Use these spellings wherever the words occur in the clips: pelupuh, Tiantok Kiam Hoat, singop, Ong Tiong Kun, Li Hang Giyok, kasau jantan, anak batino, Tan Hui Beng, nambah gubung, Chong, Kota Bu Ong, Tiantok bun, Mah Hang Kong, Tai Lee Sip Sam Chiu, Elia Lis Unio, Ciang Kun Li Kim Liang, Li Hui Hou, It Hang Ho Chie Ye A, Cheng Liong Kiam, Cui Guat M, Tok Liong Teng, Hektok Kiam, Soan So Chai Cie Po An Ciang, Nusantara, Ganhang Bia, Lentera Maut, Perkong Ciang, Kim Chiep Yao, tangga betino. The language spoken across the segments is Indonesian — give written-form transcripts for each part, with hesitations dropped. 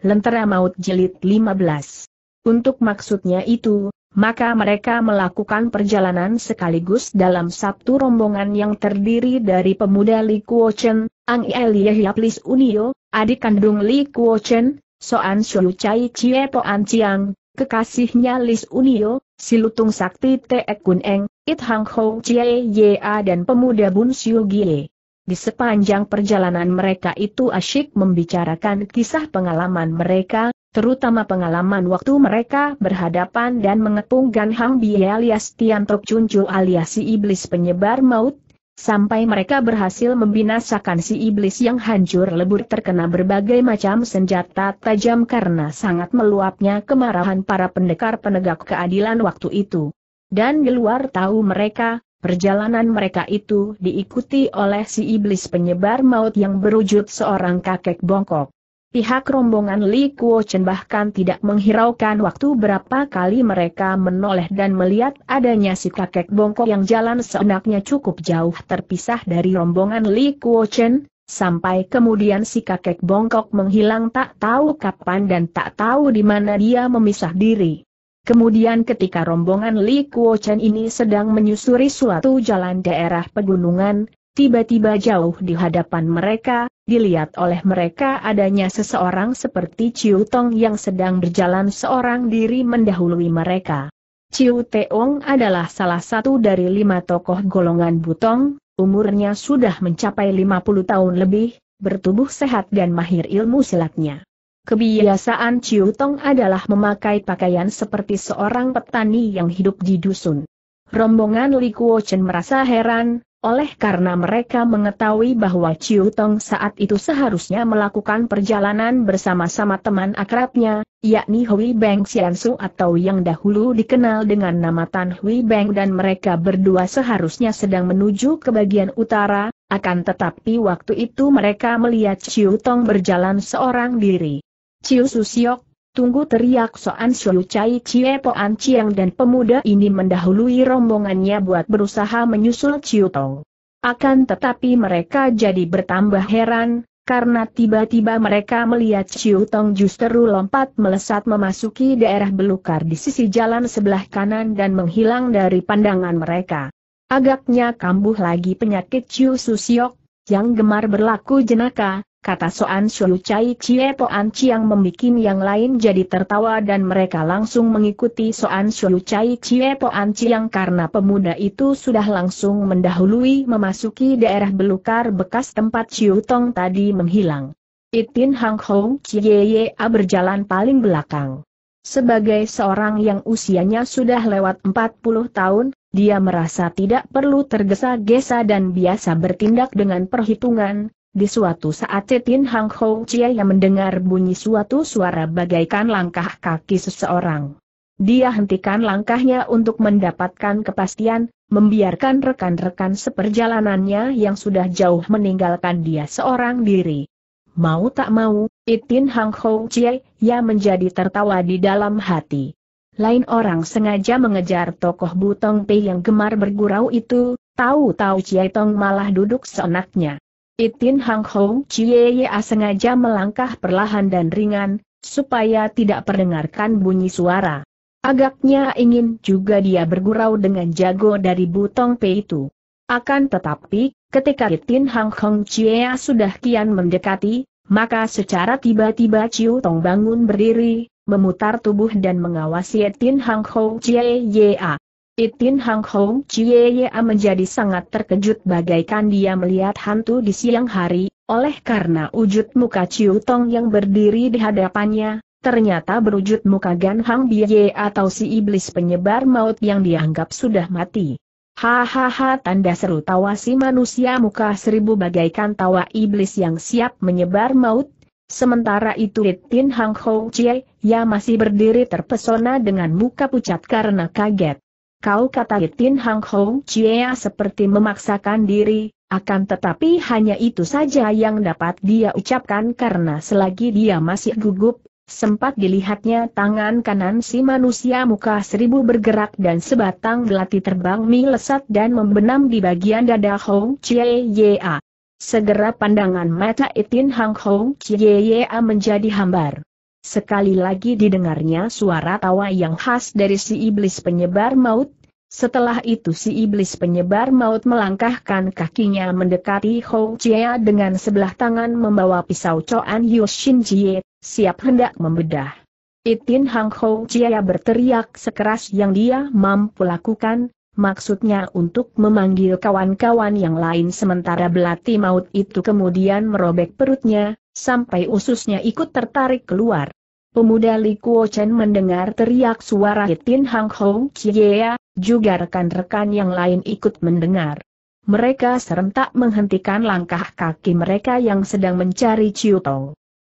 Lentera Maut Jilid 15. Untuk maksudnya itu, maka mereka melakukan perjalanan sekaligus dalam satu rombongan yang terdiri dari pemuda Li Kuo Chen, Ang Elia Lis Unio, adik kandung Li Kuo Chen, Soan So Chai Cie Po An Ciang, kekasihnya Lis Unio, si lutung sakti Teekun Eng, It Hang Ho Chie Ye A dan pemuda Bun Siu Gie. Di sepanjang perjalanan mereka itu asyik membicarakan kisah pengalaman mereka, terutama pengalaman waktu mereka berhadapan dan mengepung Ganhang Bia alias Tiantrop Cuncu alias si iblis penyebar maut, sampai mereka berhasil membinasakan si iblis yang hancur lebur terkena berbagai macam senjata tajam karena sangat meluapnya kemarahan para pendekar penegak keadilan waktu itu. Dan di luar tahu mereka, perjalanan mereka itu diikuti oleh si iblis penyebar maut yang berwujud seorang kakek bongkok. Pihak rombongan Li Kuo Chen bahkan tidak menghiraukan waktu berapa kali mereka menoleh dan melihat adanya si kakek bongkok yang jalan seenaknya cukup jauh terpisah dari rombongan Li Kuo Chen, sampai kemudian si kakek bongkok menghilang tak tahu kapan dan tak tahu di mana dia memisah diri. Kemudian ketika rombongan Li Kuo Chen ini sedang menyusuri suatu jalan daerah pegunungan, tiba-tiba jauh di hadapan mereka, dilihat oleh mereka adanya seseorang seperti Chiu Tong yang sedang berjalan seorang diri mendahului mereka. Chiu Tong adalah salah satu dari 5 tokoh golongan Butong, umurnya sudah mencapai 50 tahun lebih, bertubuh sehat dan mahir ilmu silatnya. Kebiasaan Chiu Tong adalah memakai pakaian seperti seorang petani yang hidup di dusun. Rombongan Li Kuo Chen merasa heran, oleh karena mereka mengetahui bahwa Chiu Tong saat itu seharusnya melakukan perjalanan bersama-sama teman akrabnya, yakni Hui Beng Sian Su atau yang dahulu dikenal dengan nama Tan Hui Beng, dan mereka berdua seharusnya sedang menuju ke bagian utara, akan tetapi waktu itu mereka melihat Chiu Tong berjalan seorang diri. "Chiu Susiok, tunggu!" teriak Soan So Chai Cie Po An Ciang, dan pemuda ini mendahului rombongannya buat berusaha menyusul Chiu Tong. Akan tetapi mereka jadi bertambah heran, karena tiba-tiba mereka melihat Chiu Tong justru lompat melesat memasuki daerah belukar di sisi jalan sebelah kanan dan menghilang dari pandangan mereka. "Agaknya kambuh lagi penyakit Chiu Susiok, yang gemar berlaku jenaka," kata Soan So Chai Cie Po An Ciang membikin yang lain jadi tertawa, dan mereka langsung mengikuti Soan So Chai Cie Po An Ciang karena pemuda itu sudah langsung mendahului memasuki daerah belukar bekas tempat Chiu Tong tadi menghilang. It Hang Ho Chie Ye A berjalan paling belakang. Sebagai seorang yang usianya sudah lewat 40 tahun, dia merasa tidak perlu tergesa-gesa dan biasa bertindak dengan perhitungan. Di suatu saat It Hang Ho Chie yang mendengar bunyi suatu suara bagaikan langkah kaki seseorang. Dia hentikan langkahnya untuk mendapatkan kepastian, membiarkan rekan-rekan seperjalanannya yang sudah jauh meninggalkan dia seorang diri. Mau tak mau, It Hang Ho Chie yang menjadi tertawa di dalam hati. Lain orang sengaja mengejar tokoh Butong Pei yang gemar bergurau itu, tahu-tahu Chiu Tong malah duduk seenaknya. It Hang Ho Chie Ye A sengaja melangkah perlahan dan ringan, supaya tidak perdengarkan bunyi suara. Agaknya ingin juga dia bergurau dengan jago dari Butong Pei itu. Akan tetapi, ketika It Hang Ho Chie A sudah kian mendekati, maka secara tiba-tiba Chiu Tong bangun berdiri, memutar tubuh dan mengawasi It Hang Ho Chie Ye A. It Hang Ho Chie Ye A menjadi sangat terkejut bagaikan dia melihat hantu di siang hari, oleh karena wujud muka Chiu Tong yang berdiri di hadapannya, ternyata berwujud muka Ganhang Bia atau si iblis penyebar maut yang dianggap sudah mati. "Hahaha!" tanda seru tawa si manusia muka seribu bagaikan tawa iblis yang siap menyebar maut. Sementara itu It Hang Ho Chie Ye A masih berdiri terpesona dengan muka pucat karena kaget. "Kau," kata It Hang Ho Chie Ye A seperti memaksakan diri, akan tetapi hanya itu saja yang dapat dia ucapkan karena selagi dia masih gugup, sempat dilihatnya tangan kanan si manusia muka seribu bergerak dan sebatang belati terbang melesat dan membenam di bagian dada Ho Chie Ye A. Segera pandangan mata It Hang Ho Chie Ye A menjadi hambar. Sekali lagi didengarnya suara tawa yang khas dari si iblis penyebar maut. Setelah itu si iblis penyebar maut melangkahkan kakinya mendekati Hou Chia dengan sebelah tangan membawa pisau Choan Yushin Jie, siap hendak membedah. Itin Hang Hou Chia berteriak sekeras yang dia mampu lakukan, maksudnya untuk memanggil kawan-kawan yang lain sementara belati maut itu kemudian merobek perutnya, sampai ususnya ikut tertarik keluar. Pemuda Li Kuo Chen mendengar teriak suara Itin Hang Hou Cie, juga rekan-rekan yang lain ikut mendengar. Mereka serentak menghentikan langkah kaki mereka yang sedang mencari Chiu Tong.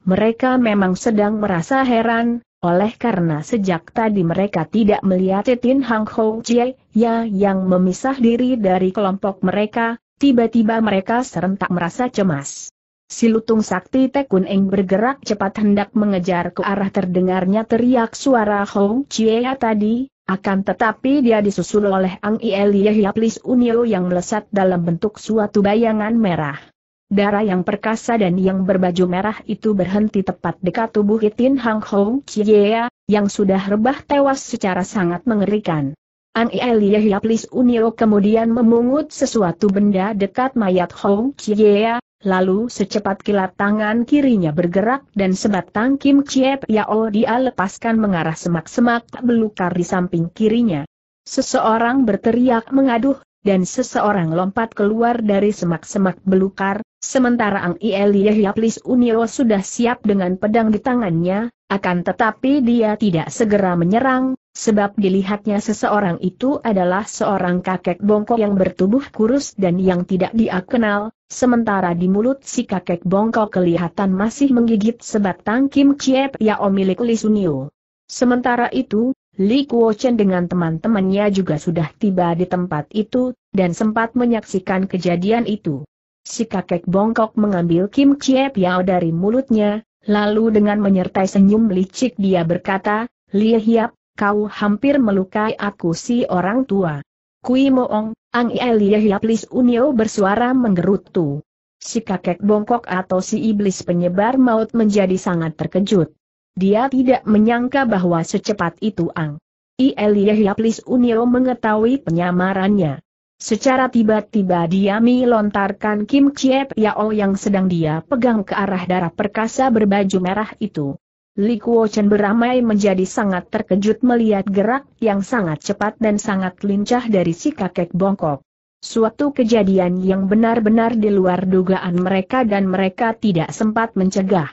Mereka memang sedang merasa heran, oleh karena sejak tadi mereka tidak melihat Itin Hang Hou Cie yang memisah diri dari kelompok mereka, tiba-tiba mereka serentak merasa cemas. Si lutung sakti Teekun Eng bergerak cepat hendak mengejar ke arah terdengarnya teriak suara Hou Chia tadi, akan tetapi dia disusul oleh Ang Elia Lis Unio yang melesat dalam bentuk suatu bayangan merah. Darah yang perkasa dan yang berbaju merah itu berhenti tepat dekat tubuh Itin Hang Hou Chia, yang sudah rebah tewas secara sangat mengerikan. Ang Elia Lis Unio kemudian memungut sesuatu benda dekat mayat Hou Chia. Lalu secepat kilat tangan kirinya bergerak dan sebatang Kim Chiep Yao dia lepaskan mengarah semak-semak belukar di samping kirinya. Seseorang berteriak mengaduh, dan seseorang lompat keluar dari semak-semak belukar, sementara Ang Elia Lis Unio sudah siap dengan pedang di tangannya, akan tetapi dia tidak segera menyerang, sebab dilihatnya seseorang itu adalah seorang kakek bongkok yang bertubuh kurus dan yang tidak dia kenal. Sementara di mulut si kakek bongkok kelihatan masih menggigit sebatang Kim Chiep Yao milik Li Sun Yeo. Sementara itu, Li Kuo Chen dengan teman-temannya juga sudah tiba di tempat itu, dan sempat menyaksikan kejadian itu. Si kakek bongkok mengambil Kim Chiep Yao dari mulutnya, lalu dengan menyertai senyum licik dia berkata, "Li Hiap, kau hampir melukai aku si orang tua." "Kui Moong," Ang Elia Lis Unio bersuara menggerutu. Si kakek bongkok atau si iblis penyebar maut menjadi sangat terkejut. Dia tidak menyangka bahwa secepat itu Ang Elia Lis Unio mengetahui penyamarannya. Secara tiba-tiba dia melontarkan Kim Chiep Yao yang sedang dia pegang ke arah darah perkasa berbaju merah itu. Li Kuo Chen beramai menjadi sangat terkejut melihat gerak yang sangat cepat dan sangat lincah dari si kakek bongkok. Suatu kejadian yang benar-benar di luar dugaan mereka dan mereka tidak sempat mencegah.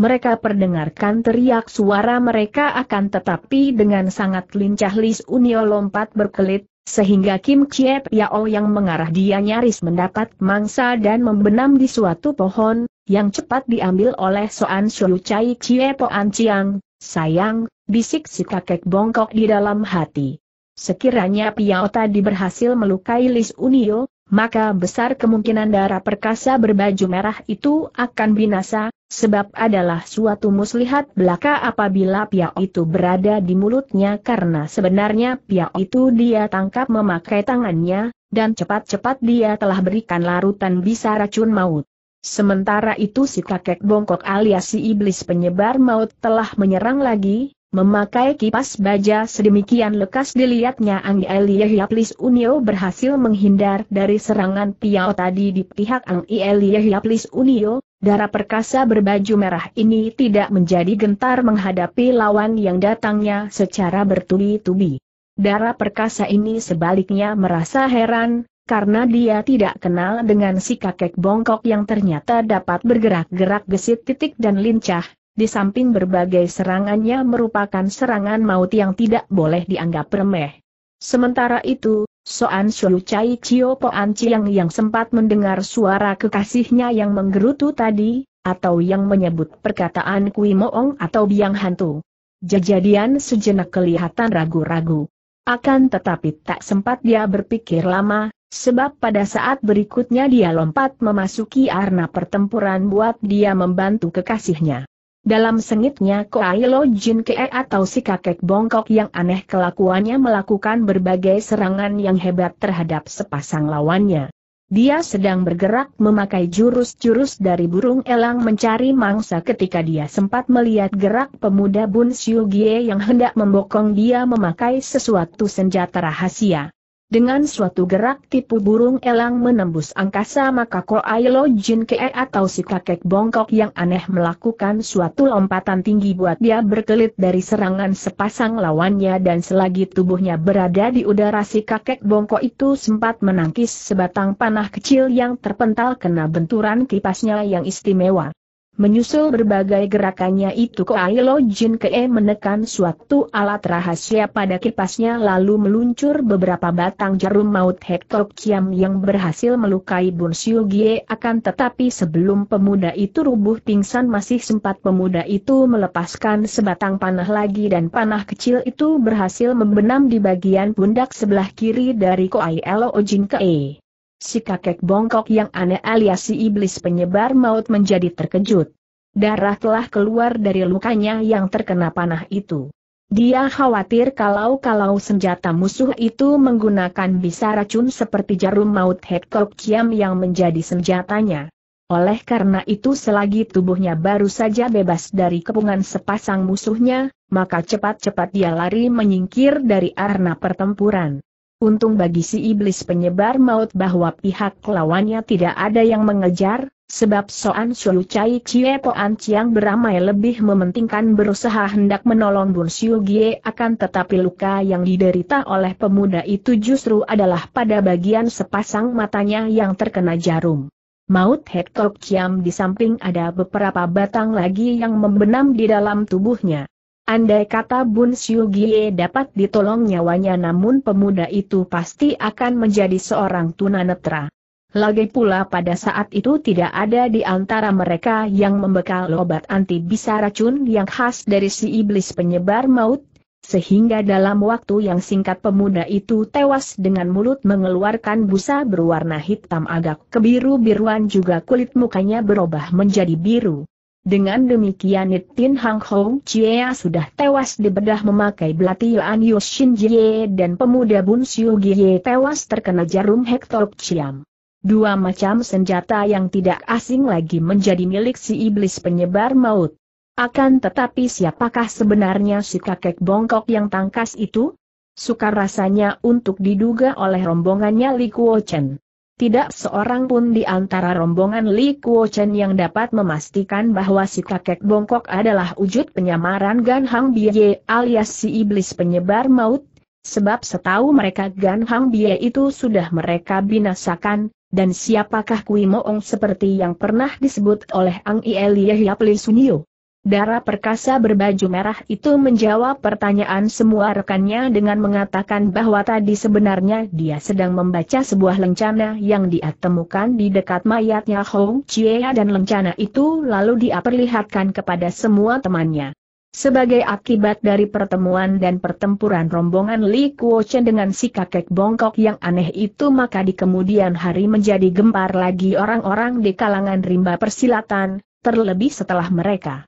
Mereka perdengarkan teriak suara mereka akan tetapi dengan sangat lincah Lis Unio lompat berkelit, sehingga Kim Chiep Yao yang mengarah dia nyaris mendapat mangsa dan membenam di suatu pohon. Yang cepat diambil oleh Soan So Chai Cie Po An Ciang. "Sayang," bisik si kakek bongkok di dalam hati. Sekiranya Piao tadi berhasil melukai Lis Unio, maka besar kemungkinan darah perkasa berbaju merah itu akan binasa, sebab adalah suatu muslihat belaka apabila Piao itu berada di mulutnya karena sebenarnya Piao itu dia tangkap memakai tangannya, dan cepat-cepat dia telah berikan larutan bisa racun maut. Sementara itu si kakek bongkok alias si iblis penyebar maut telah menyerang lagi, memakai kipas baja sedemikian lekas dilihatnya Ang Elia Lis Unio berhasil menghindar dari serangan Piao tadi di pihak Ang Elia Lis Unio. Darah perkasa berbaju merah ini tidak menjadi gentar menghadapi lawan yang datangnya secara bertubi-tubi. Darah perkasa ini sebaliknya merasa heran, karena dia tidak kenal dengan si kakek bongkok yang ternyata dapat bergerak-gerak gesit titik dan lincah, di samping berbagai serangannya merupakan serangan maut yang tidak boleh dianggap remeh. Sementara itu, Soan So Chai Cie Po An Ciang yang sempat mendengar suara kekasihnya yang menggerutu tadi, atau yang menyebut perkataan Kui Moong atau biang hantu. Kejadian sejenak kelihatan ragu-ragu. Akan tetapi tak sempat dia berpikir lama, sebab pada saat berikutnya dia lompat memasuki arena pertempuran buat dia membantu kekasihnya. Dalam sengitnya Koailo Jin Kee atau si kakek bongkok yang aneh kelakuannya melakukan berbagai serangan yang hebat terhadap sepasang lawannya. Dia sedang bergerak memakai jurus-jurus dari burung elang mencari mangsa ketika dia sempat melihat gerak pemuda Bun Siu Gie yang hendak membokong dia memakai sesuatu senjata rahasia. Dengan suatu gerak tipu burung elang menembus angkasa maka Koailo Jin Kee atau si kakek bongkok yang aneh melakukan suatu lompatan tinggi buat dia berkelit dari serangan sepasang lawannya dan selagi tubuhnya berada di udara si kakek bongkok itu sempat menangkis sebatang panah kecil yang terpental kena benturan kipasnya yang istimewa. Menyusul berbagai gerakannya itu Koailo Jin Kee menekan suatu alat rahasia pada kipasnya lalu meluncur beberapa batang jarum maut Hektok Kiam yang berhasil melukai Bun Siu Gie akan tetapi sebelum pemuda itu rubuh pingsan masih sempat pemuda itu melepaskan sebatang panah lagi dan panah kecil itu berhasil membenam di bagian pundak sebelah kiri dari Koailo Jin Kee. Si kakek bongkok yang aneh alias si iblis penyebar maut menjadi terkejut. Darah telah keluar dari lukanya yang terkena panah itu. Dia khawatir kalau senjata musuh itu menggunakan bisa racun seperti jarum maut Hektok Kiam yang menjadi senjatanya. Oleh karena itu selagi tubuhnya baru saja bebas dari kepungan sepasang musuhnya, maka cepat-cepat dia lari menyingkir dari arena pertempuran. Untung bagi si iblis penyebar maut bahwa pihak lawannya tidak ada yang mengejar, sebab Soan So Chai Cie Po An Ciang beramai lebih mementingkan berusaha hendak menolong Bun Siu Gie akan tetapi luka yang diderita oleh pemuda itu justru adalah pada bagian sepasang matanya yang terkena jarum maut Hektok Kiam di samping ada beberapa batang lagi yang membenam di dalam tubuhnya. Andai kata Bun Siu Gie dapat ditolong nyawanya namun pemuda itu pasti akan menjadi seorang tunanetra. Lagi pula pada saat itu tidak ada di antara mereka yang membekal obat anti bisa racun yang khas dari si iblis penyebar maut, sehingga dalam waktu yang singkat pemuda itu tewas dengan mulut mengeluarkan busa berwarna hitam agak kebiru-biruan juga kulit mukanya berubah menjadi biru. Dengan demikian It Hang Ho Chie Ye A sudah tewas dibedah memakai belatian Yushin Jie dan pemuda Bun Siu Gie tewas terkena jarum Hektor Chiam. Dua macam senjata yang tidak asing lagi menjadi milik si iblis penyebar maut. Akan tetapi siapakah sebenarnya si kakek bongkok yang tangkas itu? Sukar rasanya untuk diduga oleh rombongannya Li Kuo Chen. Tidak seorang pun di antara rombongan Li Kuo Chen yang dapat memastikan bahwa si kakek bongkok adalah wujud penyamaran Ganhang Bia alias si iblis penyebar maut, sebab setahu mereka Ganhang Bia itu sudah mereka binasakan, dan siapakah Kui Moong seperti yang pernah disebut oleh Ang Elia Lis Unio. Dara perkasa berbaju merah itu menjawab pertanyaan semua rekannya dengan mengatakan bahwa tadi sebenarnya dia sedang membaca sebuah lencana yang dia temukan di dekat mayatnya Hong Chie dan lencana itu lalu dia perlihatkan kepada semua temannya. Sebagai akibat dari pertemuan dan pertempuran rombongan Li Kuo Chen dengan si kakek bongkok yang aneh itu maka di kemudian hari menjadi gempar lagi orang-orang di kalangan rimba persilatan, terlebih setelah mereka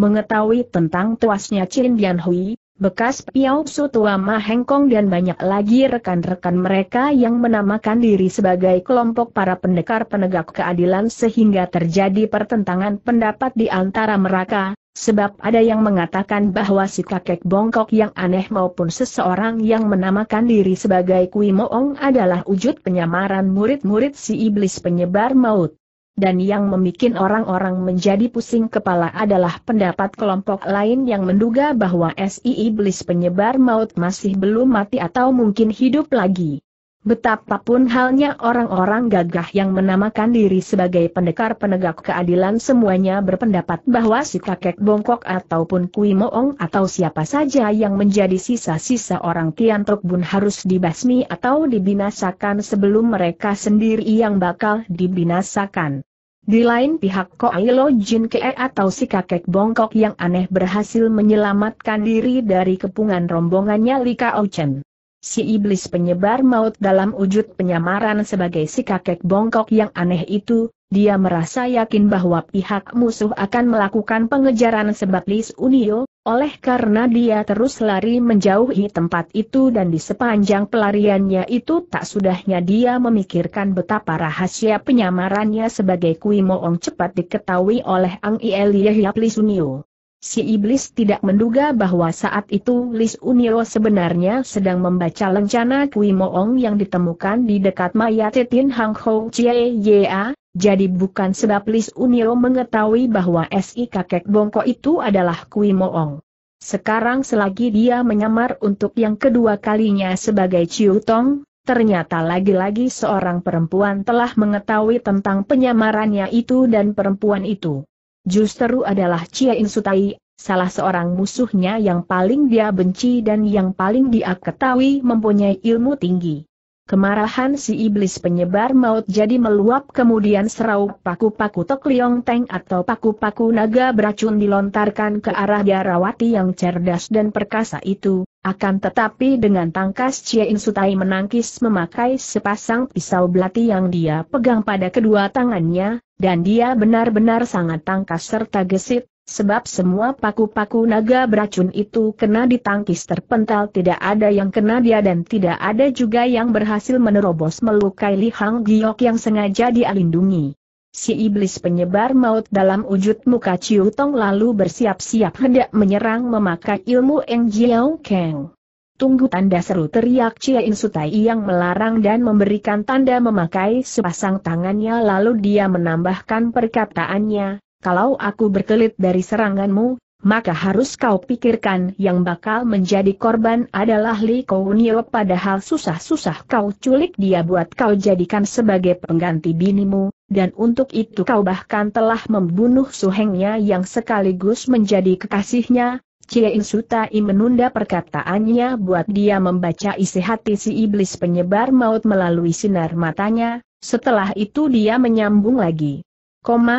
mengetahui tentang tuasnya Chin Bianhui, bekas Piao Su tua Mah Hang Kong dan banyak lagi rekan-rekan mereka yang menamakan diri sebagai kelompok para pendekar penegak keadilan sehingga terjadi pertentangan pendapat di antara mereka, sebab ada yang mengatakan bahwa si kakek bongkok yang aneh maupun seseorang yang menamakan diri sebagai Kui Moong adalah wujud penyamaran murid-murid si iblis penyebar maut. Dan yang membuat orang-orang menjadi pusing kepala adalah pendapat kelompok lain yang menduga bahwa si iblis penyebar maut masih belum mati atau mungkin hidup lagi. Betapapun halnya orang-orang gagah yang menamakan diri sebagai pendekar penegak keadilan semuanya berpendapat bahwa si kakek bongkok ataupun Kui Moong atau siapa saja yang menjadi sisa-sisa orang Tiantok bun harus dibasmi atau dibinasakan sebelum mereka sendiri yang bakal dibinasakan. Di lain pihak Koailo Jin Kee atau si kakek bongkok yang aneh berhasil menyelamatkan diri dari kepungan rombongannya Li Kuo Chen. Si iblis penyebar maut dalam wujud penyamaran sebagai si kakek bongkok yang aneh itu, dia merasa yakin bahwa pihak musuh akan melakukan pengejaran sebab Lis Unio, oleh karena dia terus lari menjauhi tempat itu dan di sepanjang pelariannya itu tak sudahnya dia memikirkan betapa rahasia penyamarannya sebagai Kui Moong cepat diketahui oleh Ang Ieliah Lis Unio. Si iblis tidak menduga bahwa saat itu Lis Unio sebenarnya sedang membaca lencana Kui Moong yang ditemukan di dekat mayat It Hang Ho Chie Ye A, jadi bukan sebab Lis Unio mengetahui bahwa si kakek bongkok itu adalah Kui Moong. Sekarang selagi dia menyamar untuk yang kedua kalinya sebagai Chiu Tong, ternyata lagi-lagi seorang perempuan telah mengetahui tentang penyamarannya itu dan perempuan itu justru adalah Cia Insutai, salah seorang musuhnya yang paling dia benci dan yang paling dia ketahui mempunyai ilmu tinggi. Kemarahan si iblis penyebar maut jadi meluap kemudian serau paku-paku Tok Liong Teng atau paku-paku naga beracun dilontarkan ke arah biarawati yang cerdas dan perkasa itu, akan tetapi dengan tangkas Cia Insutai menangkis memakai sepasang pisau belati yang dia pegang pada kedua tangannya. Dan dia benar-benar sangat tangkas serta gesit, sebab semua paku-paku naga beracun itu kena ditangkis terpental, tidak ada yang kena dia dan tidak ada juga yang berhasil menerobos melukai Li Hang Giyok yang sengaja dia lindungi. Si iblis penyebar maut dalam wujud muka Chiu Tong lalu bersiap-siap hendak menyerang memakai ilmu Eng Jiao Kang. Tunggu, tanda seru teriak Cia Insutai yang melarang dan memberikan tanda memakai sepasang tangannya lalu dia menambahkan perkataannya, kalau aku berkelit dari seranganmu, maka harus kau pikirkan yang bakal menjadi korban adalah Li Kuo Chen, padahal susah-susah kau culik dia buat kau jadikan sebagai pengganti binimu, dan untuk itu kau bahkan telah membunuh suhengnya yang sekaligus menjadi kekasihnya. Cia Insutai menunda perkataannya buat dia membaca isi hati si iblis penyebar maut melalui sinar matanya, setelah itu dia menyambung lagi.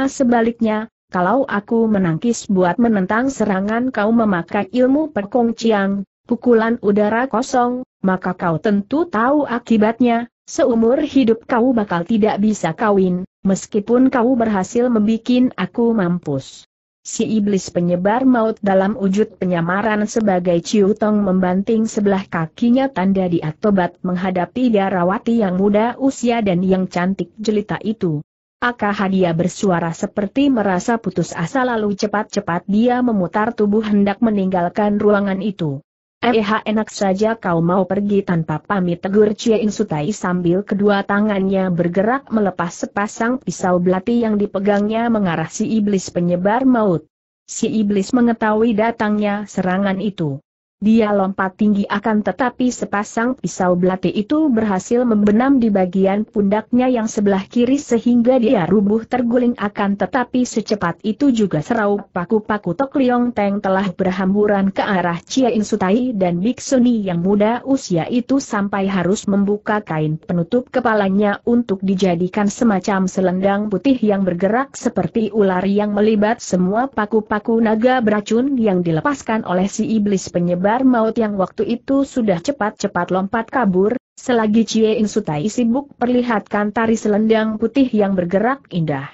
Sebaliknya, kalau aku menangkis buat menentang serangan kau memakai ilmu perkong ciang, pukulan udara kosong, maka kau tentu tahu akibatnya, seumur hidup kau bakal tidak bisa kawin, meskipun kau berhasil membikin aku mampus. Si iblis penyebar maut dalam wujud penyamaran sebagai Chiu Tong membanting sebelah kakinya tanda dia tobat menghadapi biarawati yang muda usia dan yang cantik jelita itu. Akah dia bersuara seperti merasa putus asa lalu cepat-cepat dia memutar tubuh hendak meninggalkan ruangan itu. Enak saja kau mau pergi tanpa pamit, tegur Cia Insutai sambil kedua tangannya bergerak melepas sepasang pisau belati yang dipegangnya mengarah si iblis penyebar maut. Si iblis mengetahui datangnya serangan itu. Dia lompat tinggi akan tetapi sepasang pisau belati itu berhasil membenam di bagian pundaknya yang sebelah kiri sehingga dia rubuh terguling, akan tetapi secepat itu juga serau paku-paku Tok Liong Teng telah berhamburan ke arah Cia Insutai dan biksuni yang muda usia itu sampai harus membuka kain penutup kepalanya untuk dijadikan semacam selendang putih yang bergerak seperti ular yang melibat semua paku-paku naga beracun yang dilepaskan oleh si iblis penyebar maut yang waktu itu sudah cepat-cepat lompat kabur, selagi Cie Insutai sibuk perlihatkan tari selendang putih yang bergerak indah.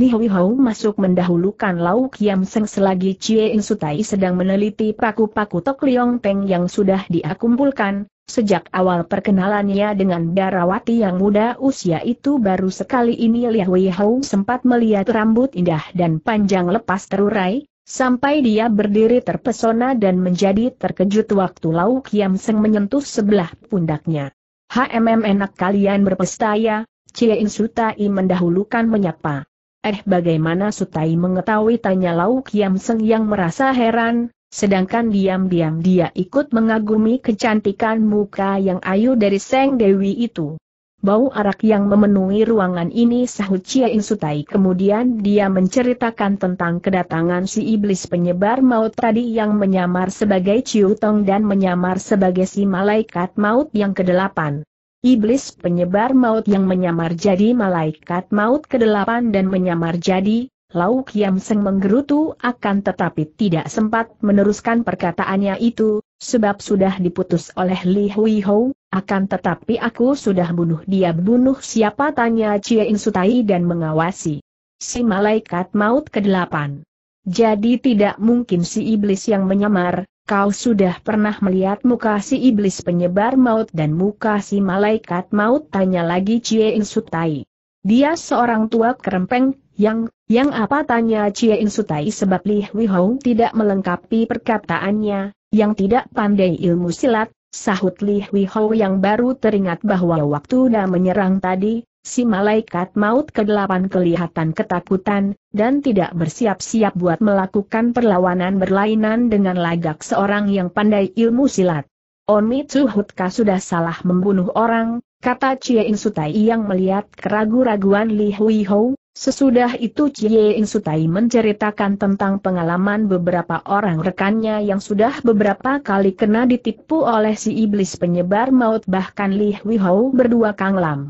Li Hui Hou masuk mendahulukan Lau Kiam Seng selagi Cie Insutai sedang meneliti paku-paku Tok Liong Teng yang sudah dia kumpulkan. Sejak awal perkenalannya dengan biarawati yang muda usia itu baru sekali ini Li Hui Hou sempat melihat rambut indah dan panjang lepas terurai, sampai dia berdiri terpesona dan menjadi terkejut waktu Lau Kiam Seng menyentuh sebelah pundaknya. Enak kalian berpesta ya, Cia Insutai mendahulukan menyapa. Bagaimana Sutai mengetahui, tanya Lau Kiam Seng yang merasa heran, sedangkan diam-diam dia ikut mengagumi kecantikan muka yang ayu dari Seng Dewi itu. Bau arak yang memenuhi ruangan ini, sahut Cia Insutai. Kemudian dia menceritakan tentang kedatangan si iblis penyebar maut tadi yang menyamar sebagai Chiu Tong dan menyamar sebagai si malaikat maut yang ke-8. Iblis penyebar maut yang menyamar jadi malaikat maut ke-8 dan menyamar jadi Lau Kiam Seng menggerutu akan tetapi tidak sempat meneruskan perkataannya itu, sebab sudah diputus oleh Li Hui Hou, akan tetapi aku sudah bunuh dia. Bunuh siapa, tanya Cia Insutai dan mengawasi. Si malaikat maut ke-8. Jadi tidak mungkin si iblis yang menyamar. Kau sudah pernah melihat muka si iblis penyebar maut dan muka si malaikat maut, tanya lagi Cia Insutai. Dia seorang tua kerempeng, yang apa, tanya Cia Insutai, sebab Li Hui Hou tidak melengkapi perkataannya, yang tidak pandai ilmu silat, sahut Li Hui Hou yang baru teringat bahwa waktu dia menyerang tadi, si malaikat maut ke-8 kelihatan ketakutan, dan tidak bersiap-siap buat melakukan perlawanan berlainan dengan lagak seorang yang pandai ilmu silat. Onmitsuhutka sudah salah membunuh orang, kata Cia Insutai yang melihat keraguan-raguan Li Hui Hou. Sesudah itu Cie Insutai menceritakan tentang pengalaman beberapa orang rekannya yang sudah beberapa kali kena ditipu oleh si iblis penyebar maut, bahkan Li Hui Hou berdua Kang Lam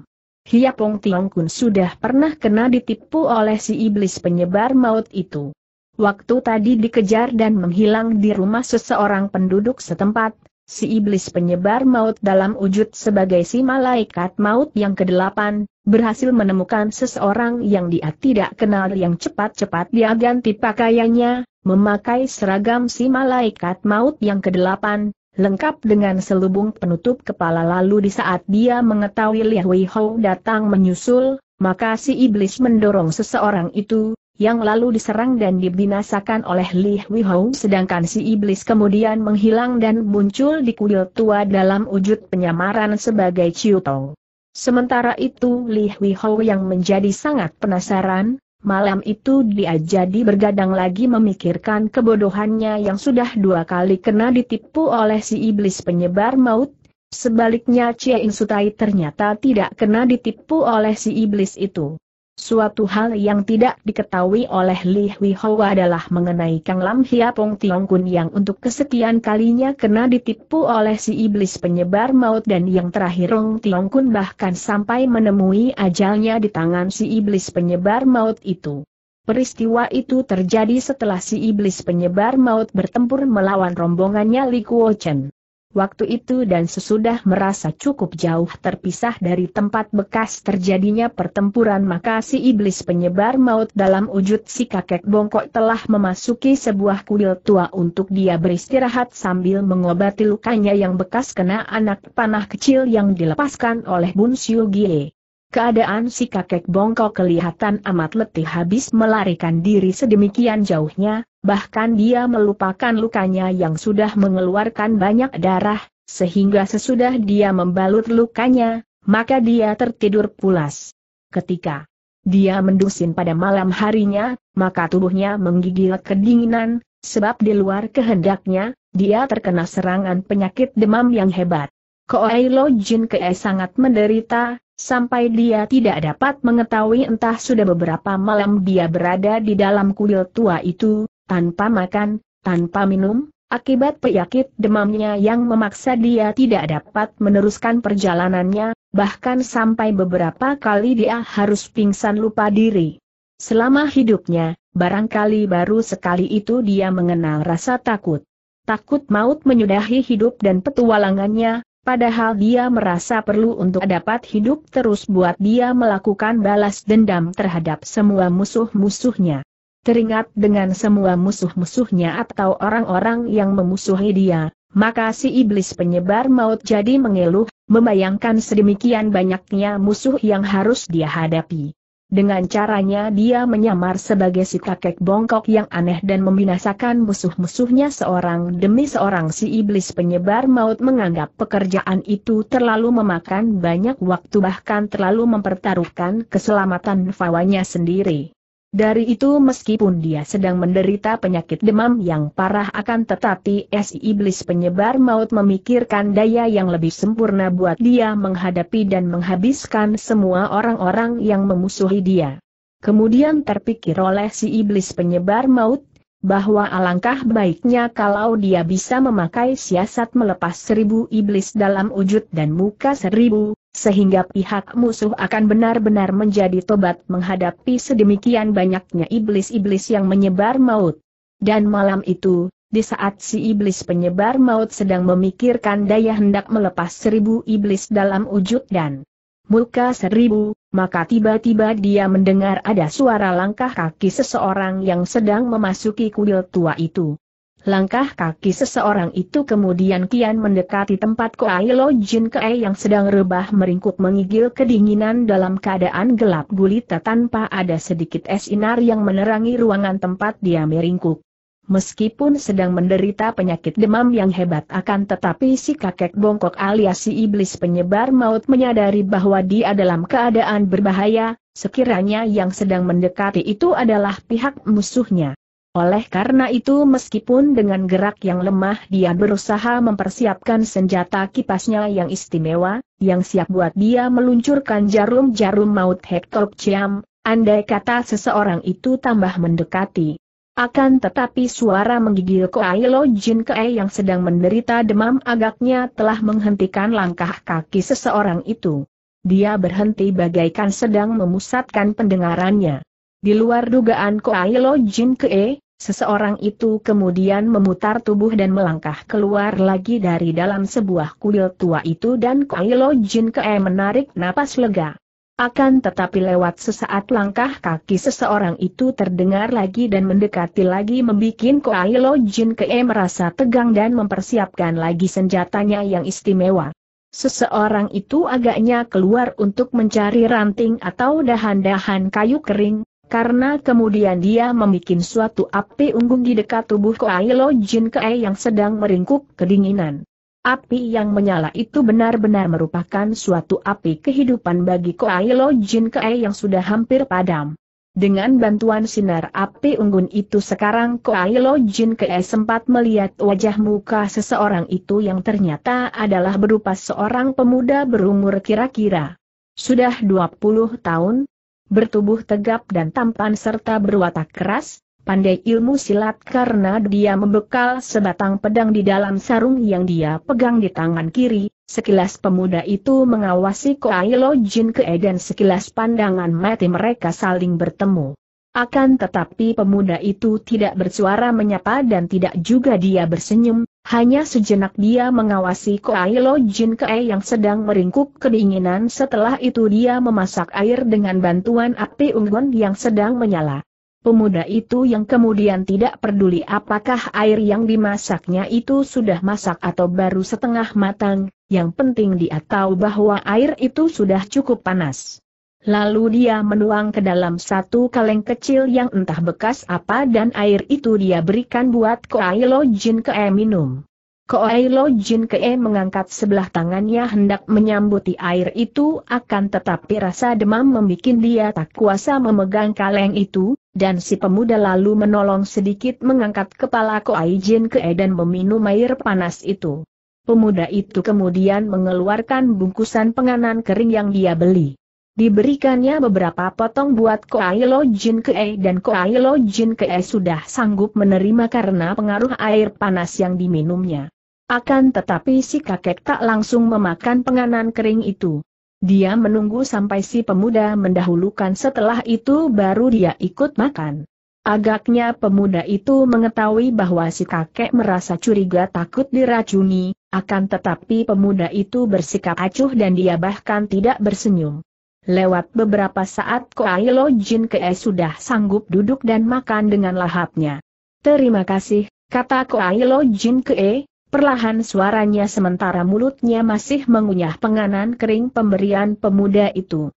Hiapong Tiong Kun sudah pernah kena ditipu oleh si iblis penyebar maut itu. Waktu tadi dikejar dan menghilang di rumah seseorang penduduk setempat, si iblis penyebar maut dalam wujud sebagai si malaikat maut yang ke-8, berhasil menemukan seseorang yang dia tidak kenal yang cepat-cepat dia ganti pakaiannya, memakai seragam si malaikat maut yang ke-8, lengkap dengan selubung penutup kepala, lalu di saat dia mengetahui Li Hui Hou datang menyusul, maka si iblis mendorong seseorang itu, yang lalu diserang dan dibinasakan oleh Li Hui Hou, sedangkan si iblis kemudian menghilang dan muncul di kuil tua dalam wujud penyamaran sebagai Chiu Tong. Sementara itu Li Hui Hou yang menjadi sangat penasaran, malam itu dia jadi bergadang lagi memikirkan kebodohannya yang sudah 2 kali kena ditipu oleh si iblis penyebar maut. Sebaliknya Cia Insutai ternyata tidak kena ditipu oleh si iblis itu. Suatu hal yang tidak diketahui oleh Li Hui Hou adalah mengenai Kang Lam Hiapong Tiong Kun yang untuk kesekian kalinya kena ditipu oleh si iblis penyebar maut, dan yang terakhir Ong Tiong Kun bahkan sampai menemui ajalnya di tangan si iblis penyebar maut itu. Peristiwa itu terjadi setelah si iblis penyebar maut bertempur melawan rombongannya Li Kuo Chen. Waktu itu dan sesudah merasa cukup jauh terpisah dari tempat bekas terjadinya pertempuran, maka si iblis penyebar maut dalam wujud si kakek bongkok telah memasuki sebuah kuil tua untuk dia beristirahat sambil mengobati lukanya yang bekas kena anak panah kecil yang dilepaskan oleh Bun Siu Gie. Keadaan si kakek bongkok kelihatan amat letih habis melarikan diri sedemikian jauhnya. Bahkan dia melupakan lukanya yang sudah mengeluarkan banyak darah, sehingga sesudah dia membalut lukanya, maka dia tertidur pulas. Ketika dia mendusin pada malam harinya, maka tubuhnya menggigil kedinginan, sebab di luar kehendaknya, dia terkena serangan penyakit demam yang hebat. Koailo Jin Kee sangat menderita, sampai dia tidak dapat mengetahui entah sudah beberapa malam dia berada di dalam kuil tua itu, tanpa makan, tanpa minum, akibat penyakit demamnya yang memaksa dia tidak dapat meneruskan perjalanannya, bahkan sampai beberapa kali dia harus pingsan lupa diri. Selama hidupnya, barangkali baru sekali itu dia mengenal rasa takut. Takut maut menyudahi hidup dan petualangannya, padahal dia merasa perlu untuk dapat hidup terus buat dia melakukan balas dendam terhadap semua musuh-musuhnya. Teringat dengan semua musuh-musuhnya atau orang-orang yang memusuhi dia, maka si iblis penyebar maut jadi mengeluh, membayangkan sedemikian banyaknya musuh yang harus dia hadapi. Dengan caranya dia menyamar sebagai si kakek bongkok yang aneh dan membinasakan musuh-musuhnya seorang demi seorang. Si iblis penyebar maut menganggap pekerjaan itu terlalu memakan banyak waktu, bahkan terlalu mempertaruhkan keselamatan nyawanya sendiri. Dari itu meskipun dia sedang menderita penyakit demam yang parah, akan tetapi si iblis penyebar maut memikirkan daya yang lebih sempurna buat dia menghadapi dan menghabiskan semua orang-orang yang memusuhi dia. Kemudian terpikir oleh si iblis penyebar maut, bahwa alangkah baiknya kalau dia bisa memakai siasat melepas 1000 iblis dalam wujud dan muka 1000. Sehingga pihak musuh akan benar-benar menjadi tobat menghadapi sedemikian banyaknya iblis-iblis yang menyebar maut. Dan malam itu, Di saat si iblis penyebar maut sedang memikirkan daya hendak melepas 1000 iblis dalam wujud dan muka 1000, maka tiba-tiba dia mendengar ada suara langkah kaki seseorang yang sedang memasuki kuil tua itu. Langkah kaki seseorang itu kemudian kian mendekati tempat Koailo Jin Kee yang sedang rebah meringkuk mengigil kedinginan dalam keadaan gelap gulita tanpa ada sedikit sinar yang menerangi ruangan tempat dia meringkuk. Meskipun sedang menderita penyakit demam yang hebat, akan tetapi si kakek bongkok alias si iblis penyebar maut menyadari bahwa dia dalam keadaan berbahaya, sekiranya yang sedang mendekati itu adalah pihak musuhnya. Oleh karena itu, meskipun dengan gerak yang lemah dia berusaha mempersiapkan senjata kipasnya yang istimewa, yang siap buat dia meluncurkan jarum-jarum maut Hektor Ciam, andai kata seseorang itu tambah mendekati. Akan tetapi suara menggigil Koailo Jin Kee yang sedang menderita demam agaknya telah menghentikan langkah kaki seseorang itu. Dia berhenti bagaikan sedang memusatkan pendengarannya. Di luar dugaan Koailo Jin Kee, seseorang itu kemudian memutar tubuh dan melangkah keluar lagi dari dalam sebuah kuil tua itu dan Koailo Jin Kee menarik napas lega. Akan tetapi lewat sesaat langkah kaki seseorang itu terdengar lagi dan mendekati lagi, membikin Koailo Jin Kee merasa tegang dan mempersiapkan lagi senjatanya yang istimewa. Seseorang itu agaknya keluar untuk mencari ranting atau dahan-dahan kayu kering, karena kemudian dia membuat suatu api unggun di dekat tubuh Koailo Jin Kee yang sedang meringkuk kedinginan. Api yang menyala itu benar-benar merupakan suatu api kehidupan bagi Koailo Jin Kee yang sudah hampir padam. Dengan bantuan sinar api unggun itu sekarang Koailo Jin Kee sempat melihat wajah muka seseorang itu yang ternyata adalah berupa seorang pemuda berumur kira-kira sudah 20 tahun. Bertubuh tegap dan tampan serta berwatak keras, pandai ilmu silat karena dia membekal sebatang pedang di dalam sarung yang dia pegang di tangan kiri. Sekilas pemuda itu mengawasi Koailo Jin Kee dan sekilas pandangan mati mereka saling bertemu. Akan tetapi pemuda itu tidak bersuara menyapa dan tidak juga dia bersenyum, hanya sejenak dia mengawasi Koailo Jin Kee yang sedang meringkuk kedinginan. Setelah itu dia memasak air dengan bantuan api unggun yang sedang menyala. Pemuda itu yang kemudian tidak peduli apakah air yang dimasaknya itu sudah masak atau baru setengah matang, yang penting dia tahu bahwa air itu sudah cukup panas. Lalu dia menuang ke dalam satu kaleng kecil yang entah bekas apa dan air itu dia berikan buat Koailo Jin Kee minum. Koailo Jin Kee mengangkat sebelah tangannya hendak menyambuti air itu, akan tetapi rasa demam membuat dia tak kuasa memegang kaleng itu. Dan si pemuda lalu menolong sedikit mengangkat kepala Koailo Jin Kee dan meminum air panas itu. Pemuda itu kemudian mengeluarkan bungkusan penganan kering yang dia beli. Diberikannya beberapa potong buat Koailo Jin Kee dan Koailo Jin Kee sudah sanggup menerima karena pengaruh air panas yang diminumnya. Akan tetapi si kakek tak langsung memakan penganan kering itu. Dia menunggu sampai si pemuda mendahulukan, setelah itu baru dia ikut makan. Agaknya pemuda itu mengetahui bahwa si kakek merasa curiga takut diracuni, akan tetapi pemuda itu bersikap acuh dan dia bahkan tidak bersenyum. Lewat beberapa saat Koailo Jin Kee sudah sanggup duduk dan makan dengan lahapnya. "Terima kasih," kata Koailo Jin Kee. Perlahan suaranya sementara mulutnya masih mengunyah penganan kering pemberian pemuda itu.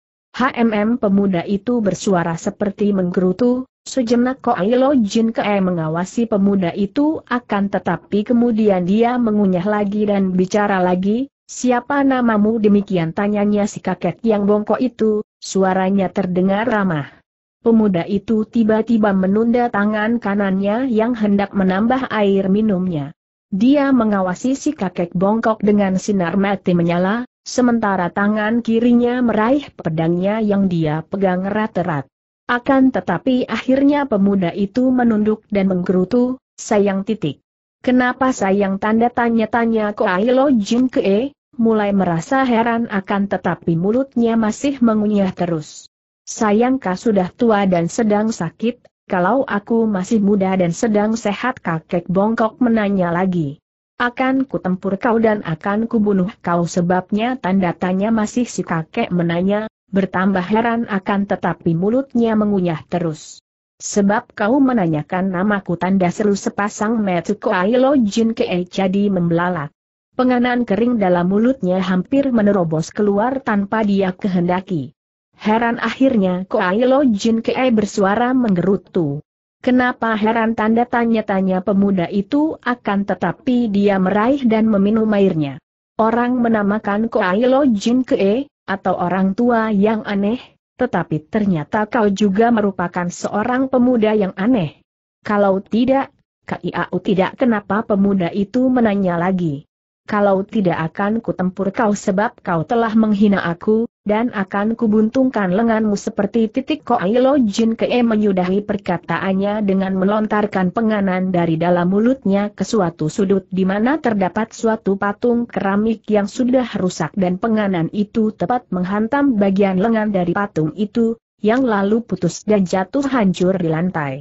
Pemuda itu bersuara seperti menggerutu. Sejenak Koailo Jin Kee mengawasi pemuda itu, akan tetapi kemudian dia mengunyah lagi dan bicara lagi. "Siapa namamu?" demikian tanyanya si kakek yang bongkok itu, suaranya terdengar ramah. Pemuda itu tiba-tiba menunda tangan kanannya yang hendak menambah air minumnya. Dia mengawasi si kakek bongkok dengan sinar mati menyala, sementara tangan kirinya meraih pedangnya yang dia pegang erat-erat. Akan tetapi akhirnya pemuda itu menunduk dan menggerutu. "Sayang ? Kenapa sayang?" tanda tanya-tanya Koailo Jin Kee, mulai merasa heran akan tetapi mulutnya masih mengunyah terus. "Sayangkah sudah tua dan sedang sakit?" kalau aku masih muda dan sedang sehat, kakek bongkok menanya lagi. Akan ku tempur kau dan akan ku bunuh kau sebabnya, tanda tanya masih si kakek menanya, bertambah heran akan tetapi mulutnya mengunyah terus. Sebab kau menanyakan namaku, tanda seru sepasang mata Koailo Jin Kee jadi membelalak. Penganan kering dalam mulutnya hampir menerobos keluar tanpa dia kehendaki. Heran akhirnya Koailo Jin Kee bersuara menggerutu. Kenapa heran, tanda tanya-tanya pemuda itu, akan tetapi dia meraih dan meminum airnya. Orang menamakan Koailo Jin Kee, atau orang tua yang aneh, tetapi ternyata kau juga merupakan seorang pemuda yang aneh. Kalau tidak, kiau tidak. Kenapa, pemuda itu menanya lagi. Kalau tidak akan kutempur kau sebab kau telah menghina aku, dan akan kubuntingkan lenganmu seperti titik. Koailo Jin Kee menyudahi perkataannya dengan melontarkan penganan dari dalam mulutnya ke suatu sudut di mana terdapat suatu patung keramik yang sudah rusak, dan penganan itu tepat menghantam bagian lengan dari patung itu, yang lalu putus dan jatuh hancur di lantai.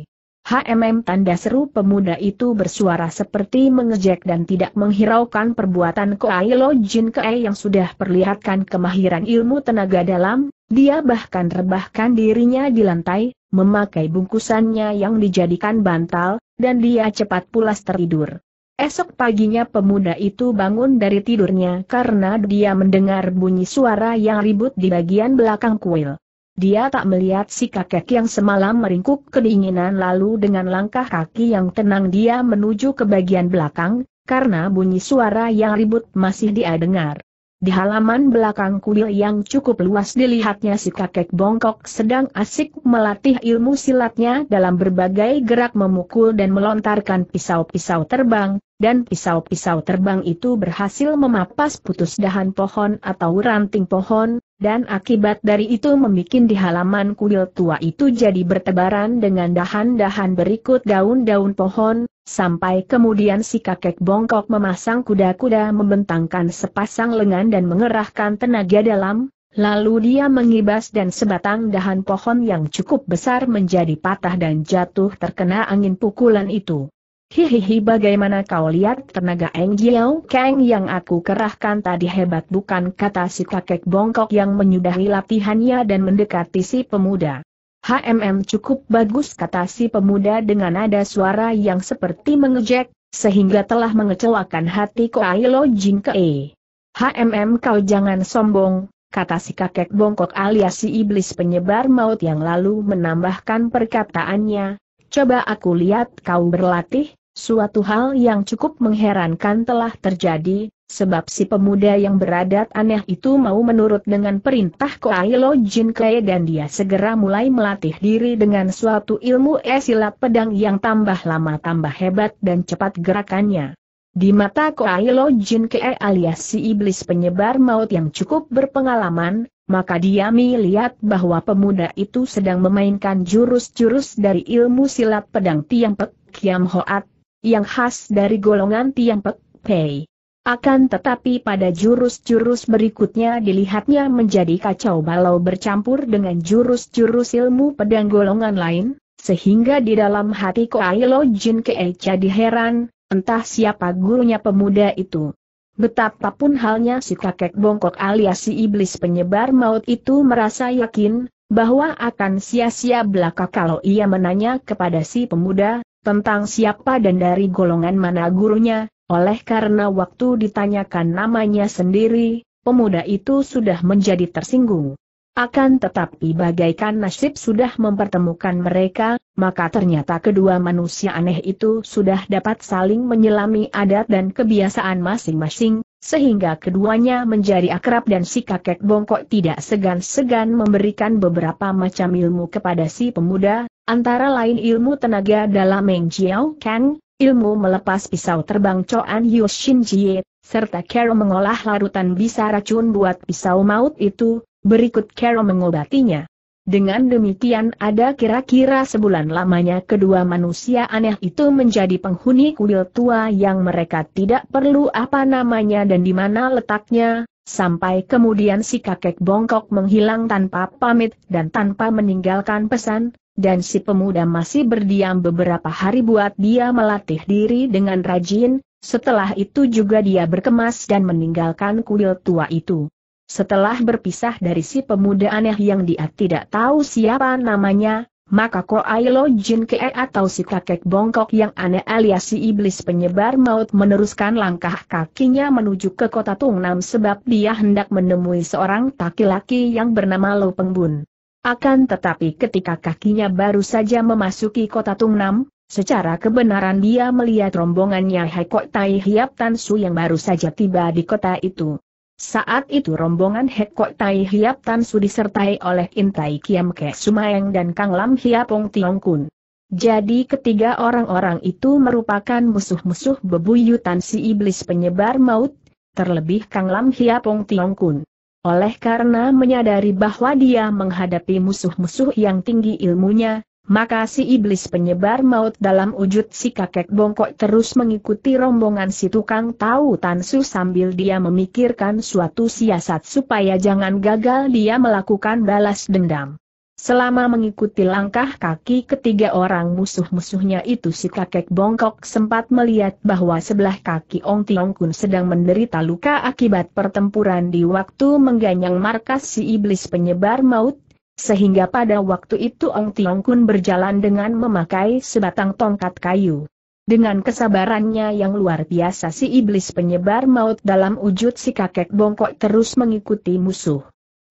Hmm, tanda seru pemuda itu bersuara seperti mengejek dan tidak menghiraukan perbuatan Koailo Jin Kee yang sudah perlihatkan kemahiran ilmu tenaga dalam. Dia bahkan rebahkan dirinya di lantai, memakai bungkusannya yang dijadikan bantal, dan dia cepat pulas tertidur. Esok paginya pemuda itu bangun dari tidurnya karena dia mendengar bunyi suara yang ribut di bagian belakang kuil. Dia tak melihat si kakek yang semalam meringkuk kedinginan, lalu dengan langkah kaki yang tenang dia menuju ke bagian belakang, karena bunyi suara yang ribut masih dia dengar. Di halaman belakang kuil yang cukup luas dilihatnya si kakek bongkok sedang asik melatih ilmu silatnya dalam berbagai gerak memukul dan melontarkan pisau-pisau terbang, dan pisau-pisau terbang itu berhasil memapas putus dahan pohon atau ranting pohon. Dan akibat dari itu membuat di halaman kuil tua itu jadi bertebaran dengan dahan-dahan berikut daun-daun pohon, sampai kemudian si kakek bongkok memasang kuda-kuda membentangkan sepasang lengan dan mengerahkan tenaga dalam, lalu dia mengibas dan sebatang dahan pohon yang cukup besar menjadi patah dan jatuh terkena angin pukulan itu. Hihihi, bagaimana kau lihat tenaga Eng Jiao Kang yang aku kerahkan tadi hebat bukan, kata si kakek bongkok yang menyudahi latihannya dan mendekati si pemuda. Hmm, cukup bagus, kata si pemuda dengan nada suara yang seperti mengejek, sehingga telah mengecewakan hati Koailo Jin Kee. Hmm, kau jangan sombong, kata si kakek bongkok alias si iblis penyebar maut yang lalu menambahkan perkataannya. Coba aku lihat kau berlatih. Suatu hal yang cukup mengherankan telah terjadi, sebab si pemuda yang beradat aneh itu mau menurut dengan perintah Koailo Jin Kee dan dia segera mulai melatih diri dengan suatu ilmu silat pedang yang tambah lama tambah hebat dan cepat gerakannya. Di mata Koailo Jin Kee alias si iblis penyebar maut yang cukup berpengalaman, maka dia melihat bahwa pemuda itu sedang memainkan jurus-jurus dari ilmu silat pedang Tiantok Kiam Hoat, yang khas dari golongan Tiantok Pei. Akan tetapi pada jurus-jurus berikutnya dilihatnya menjadi kacau balau bercampur dengan jurus-jurus ilmu pedang golongan lain, sehingga di dalam hati Koailo Jin Kee jadi heran, entah siapa gurunya pemuda itu. Betapapun halnya si kakek bongkok alias si iblis penyebar maut itu merasa yakin, bahwa akan sia-sia belaka kalau ia menanya kepada si pemuda, tentang siapa dan dari golongan mana gurunya, oleh karena waktu ditanyakan namanya sendiri, pemuda itu sudah menjadi tersinggung. Akan tetapi bagaikan nasib sudah mempertemukan mereka, maka ternyata kedua manusia aneh itu sudah dapat saling menyelami adat dan kebiasaan masing-masing, sehingga keduanya menjadi akrab dan si kakek bongkok tidak segan-segan memberikan beberapa macam ilmu kepada si pemuda, antara lain ilmu tenaga dalam Eng Jiao Kang, ilmu melepas pisau terbang Coan Yushin Jie, serta cara mengolah larutan bisa racun buat pisau maut itu. Berikut cara mengobatinya. Dengan demikian ada kira-kira sebulan lamanya kedua manusia aneh itu menjadi penghuni kuil tua yang mereka tidak perlu apa namanya dan di mana letaknya, sampai kemudian si kakek bongkok menghilang tanpa pamit dan tanpa meninggalkan pesan, dan si pemuda masih berdiam beberapa hari buat dia melatih diri dengan rajin. Setelah itu juga dia berkemas dan meninggalkan kuil tua itu. Setelah berpisah dari si pemuda aneh yang dia tidak tahu siapa namanya, maka Koailo Jin Kee atau si kakek bongkok yang aneh alias si iblis penyebar maut meneruskan langkah kakinya menuju ke kota Tungnam sebab dia hendak menemui seorang laki-laki yang bernama Lau Pengbun. Akan tetapi ketika kakinya baru saja memasuki kota Tungnam, secara kebenaran dia melihat rombongannya Hekok Tai Hiap Tan Su yang baru saja tiba di kota itu. Saat itu rombongan Hekok Tai Hiap Tan Su disertai oleh Intai Kiam Ke Sumaeng dan Kang Lam Hiapong Tiong Kun. Jadi ketiga orang-orang itu merupakan musuh-musuh bebuyutan si iblis penyebar maut, terlebih Kang Lam Hiapong Tiong Kun. Oleh karena menyadari bahwa dia menghadapi musuh-musuh yang tinggi ilmunya, maka si iblis penyebar maut dalam wujud si kakek bongkok terus mengikuti rombongan si tukang tahu Tan Su sambil dia memikirkan suatu siasat supaya jangan gagal dia melakukan balas dendam. Selama mengikuti langkah kaki ketiga orang musuh-musuhnya itu si kakek bongkok sempat melihat bahwa sebelah kaki Ong Tiong Kun sedang menderita luka akibat pertempuran di waktu mengganyang markas si iblis penyebar maut. Sehingga pada waktu itu Ong Tiong Kun berjalan dengan memakai sebatang tongkat kayu. Dengan kesabarannya yang luar biasa si iblis penyebar maut dalam wujud si kakek bongkok terus mengikuti musuh.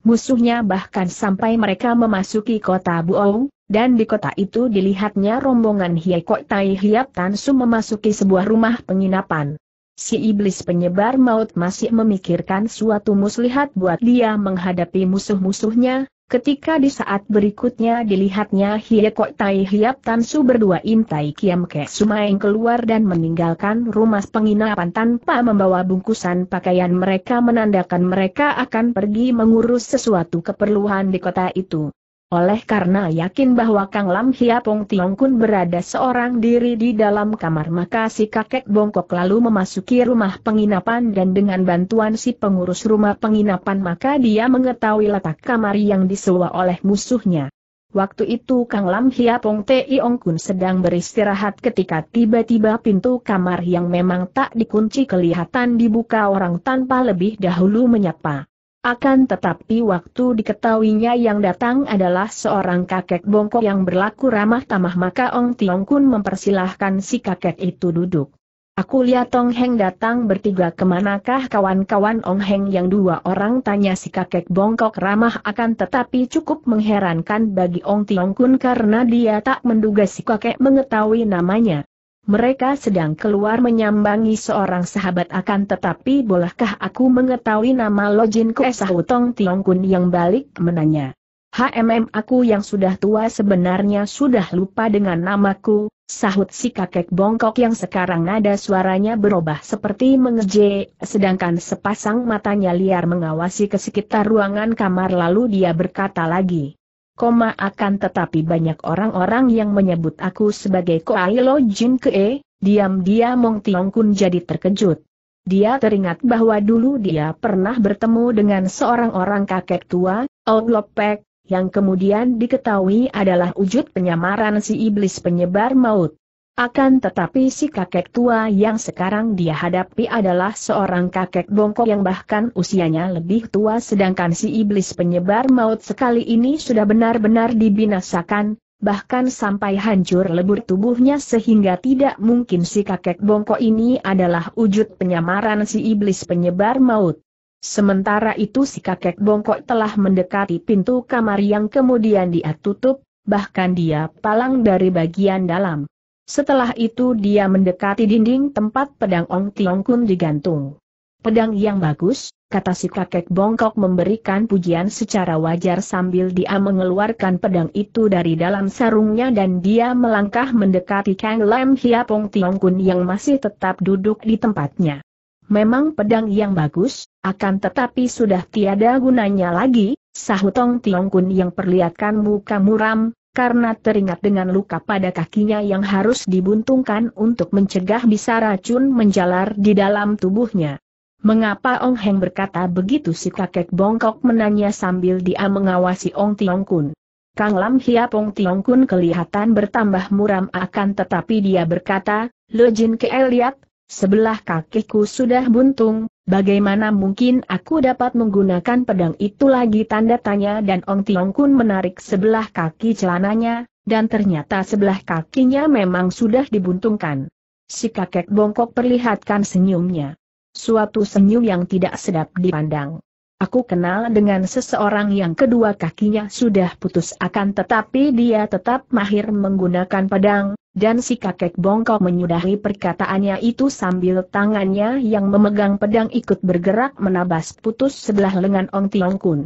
Musuhnya bahkan sampai mereka memasuki kota Bu Ong, dan di kota itu dilihatnya rombongan Hekok Tai Hiap Tan Su memasuki sebuah rumah penginapan. Si iblis penyebar maut masih memikirkan suatu muslihat buat dia menghadapi musuh-musuhnya. Ketika di saat berikutnya dilihatnya Hekok Tai Hiap Tan Su berdua Intai Kiam Ke Sumaeng keluar dan meninggalkan rumah penginapan tanpa membawa bungkusan pakaian mereka menandakan mereka akan pergi mengurus sesuatu keperluan di kota itu. Oleh karena yakin bahwa Kang Lam Hiapong Tiong Kun berada seorang diri di dalam kamar maka si kakek bongkok lalu memasuki rumah penginapan dan dengan bantuan si pengurus rumah penginapan maka dia mengetahui letak kamar yang disewa oleh musuhnya. Waktu itu Kang Lam Hiapong Tiong Kun sedang beristirahat ketika tiba-tiba pintu kamar yang memang tak dikunci kelihatan dibuka orang tanpa lebih dahulu menyapa. Akan tetapi waktu diketahuinya yang datang adalah seorang kakek bongkok yang berlaku ramah tamah maka Ong Tiong Kun mempersilahkan si kakek itu duduk. "Aku lihat Ong Heng datang bertiga, kemanakah kawan-kawan Ong Heng yang dua orang?" tanya si kakek bongkok ramah akan tetapi cukup mengherankan bagi Ong Tiong Kun karena dia tak menduga si kakek mengetahui namanya. "Mereka sedang keluar menyambangi seorang sahabat akan tetapi bolehkah aku mengetahui nama Lo Jin Kee?" sahut Ong Tiong Kun yang balik menanya. Aku yang sudah tua sebenarnya sudah lupa dengan namaku," sahut si kakek bongkok yang sekarang nada suaranya berubah seperti mengejek, sedangkan sepasang matanya liar mengawasi ke sekitar ruangan kamar lalu dia berkata lagi. "Akan tetapi banyak orang-orang yang menyebut aku sebagai Koailo Jin Kee." Diam-diam Ong Tiong Kun jadi terkejut. Dia teringat bahwa dulu dia pernah bertemu dengan seorang orang kakek tua, Ong Lopek, yang kemudian diketahui adalah wujud penyamaran si iblis penyebar maut. Akan tetapi si kakek tua yang sekarang dia hadapi adalah seorang kakek bongkok yang bahkan usianya lebih tua sedangkan si iblis penyebar maut sekali ini sudah benar-benar dibinasakan, bahkan sampai hancur lebur tubuhnya sehingga tidak mungkin si kakek bongkok ini adalah wujud penyamaran si iblis penyebar maut. Sementara itu si kakek bongkok telah mendekati pintu kamar yang kemudian dia tutup, bahkan dia palang dari bagian dalam. Setelah itu dia mendekati dinding tempat pedang Ong Tiong Kun digantung. "Pedang yang bagus," kata si kakek bongkok memberikan pujian secara wajar sambil dia mengeluarkan pedang itu dari dalam sarungnya dan dia melangkah mendekati Kang Lam Hiapong Tiong Kun yang masih tetap duduk di tempatnya. "Memang pedang yang bagus, akan tetapi sudah tiada gunanya lagi," sahut Ong Tiong Kun yang perlihatkan muka muram, karena teringat dengan luka pada kakinya yang harus dibuntingkan untuk mencegah bisa racun menjalar di dalam tubuhnya. "Mengapa Ong Heng berkata begitu?" si kakek bongkok menanya sambil dia mengawasi Ong Tiong Kun. Kang Lam Hiapong Tiong Kun kelihatan bertambah muram, akan tetapi dia berkata, "Lo Jin Kee, lihat, sebelah kakiku sudah buntung, bagaimana mungkin aku dapat menggunakan pedang itu lagi?" Tanda tanya, dan Ong Tiong Kun menarik sebelah kaki celananya, dan ternyata sebelah kakinya memang sudah dibuntungkan. Si kakek bongkok perlihatkan senyumnya. Suatu senyum yang tidak sedap dipandang. "Aku kenal dengan seseorang yang kedua kakinya sudah putus, akan tetapi dia tetap mahir menggunakan pedang." Dan si kakek bongkok menyudahi perkataannya itu sambil tangannya yang memegang pedang ikut bergerak menabas putus sebelah lengan Ong Tiong Kun.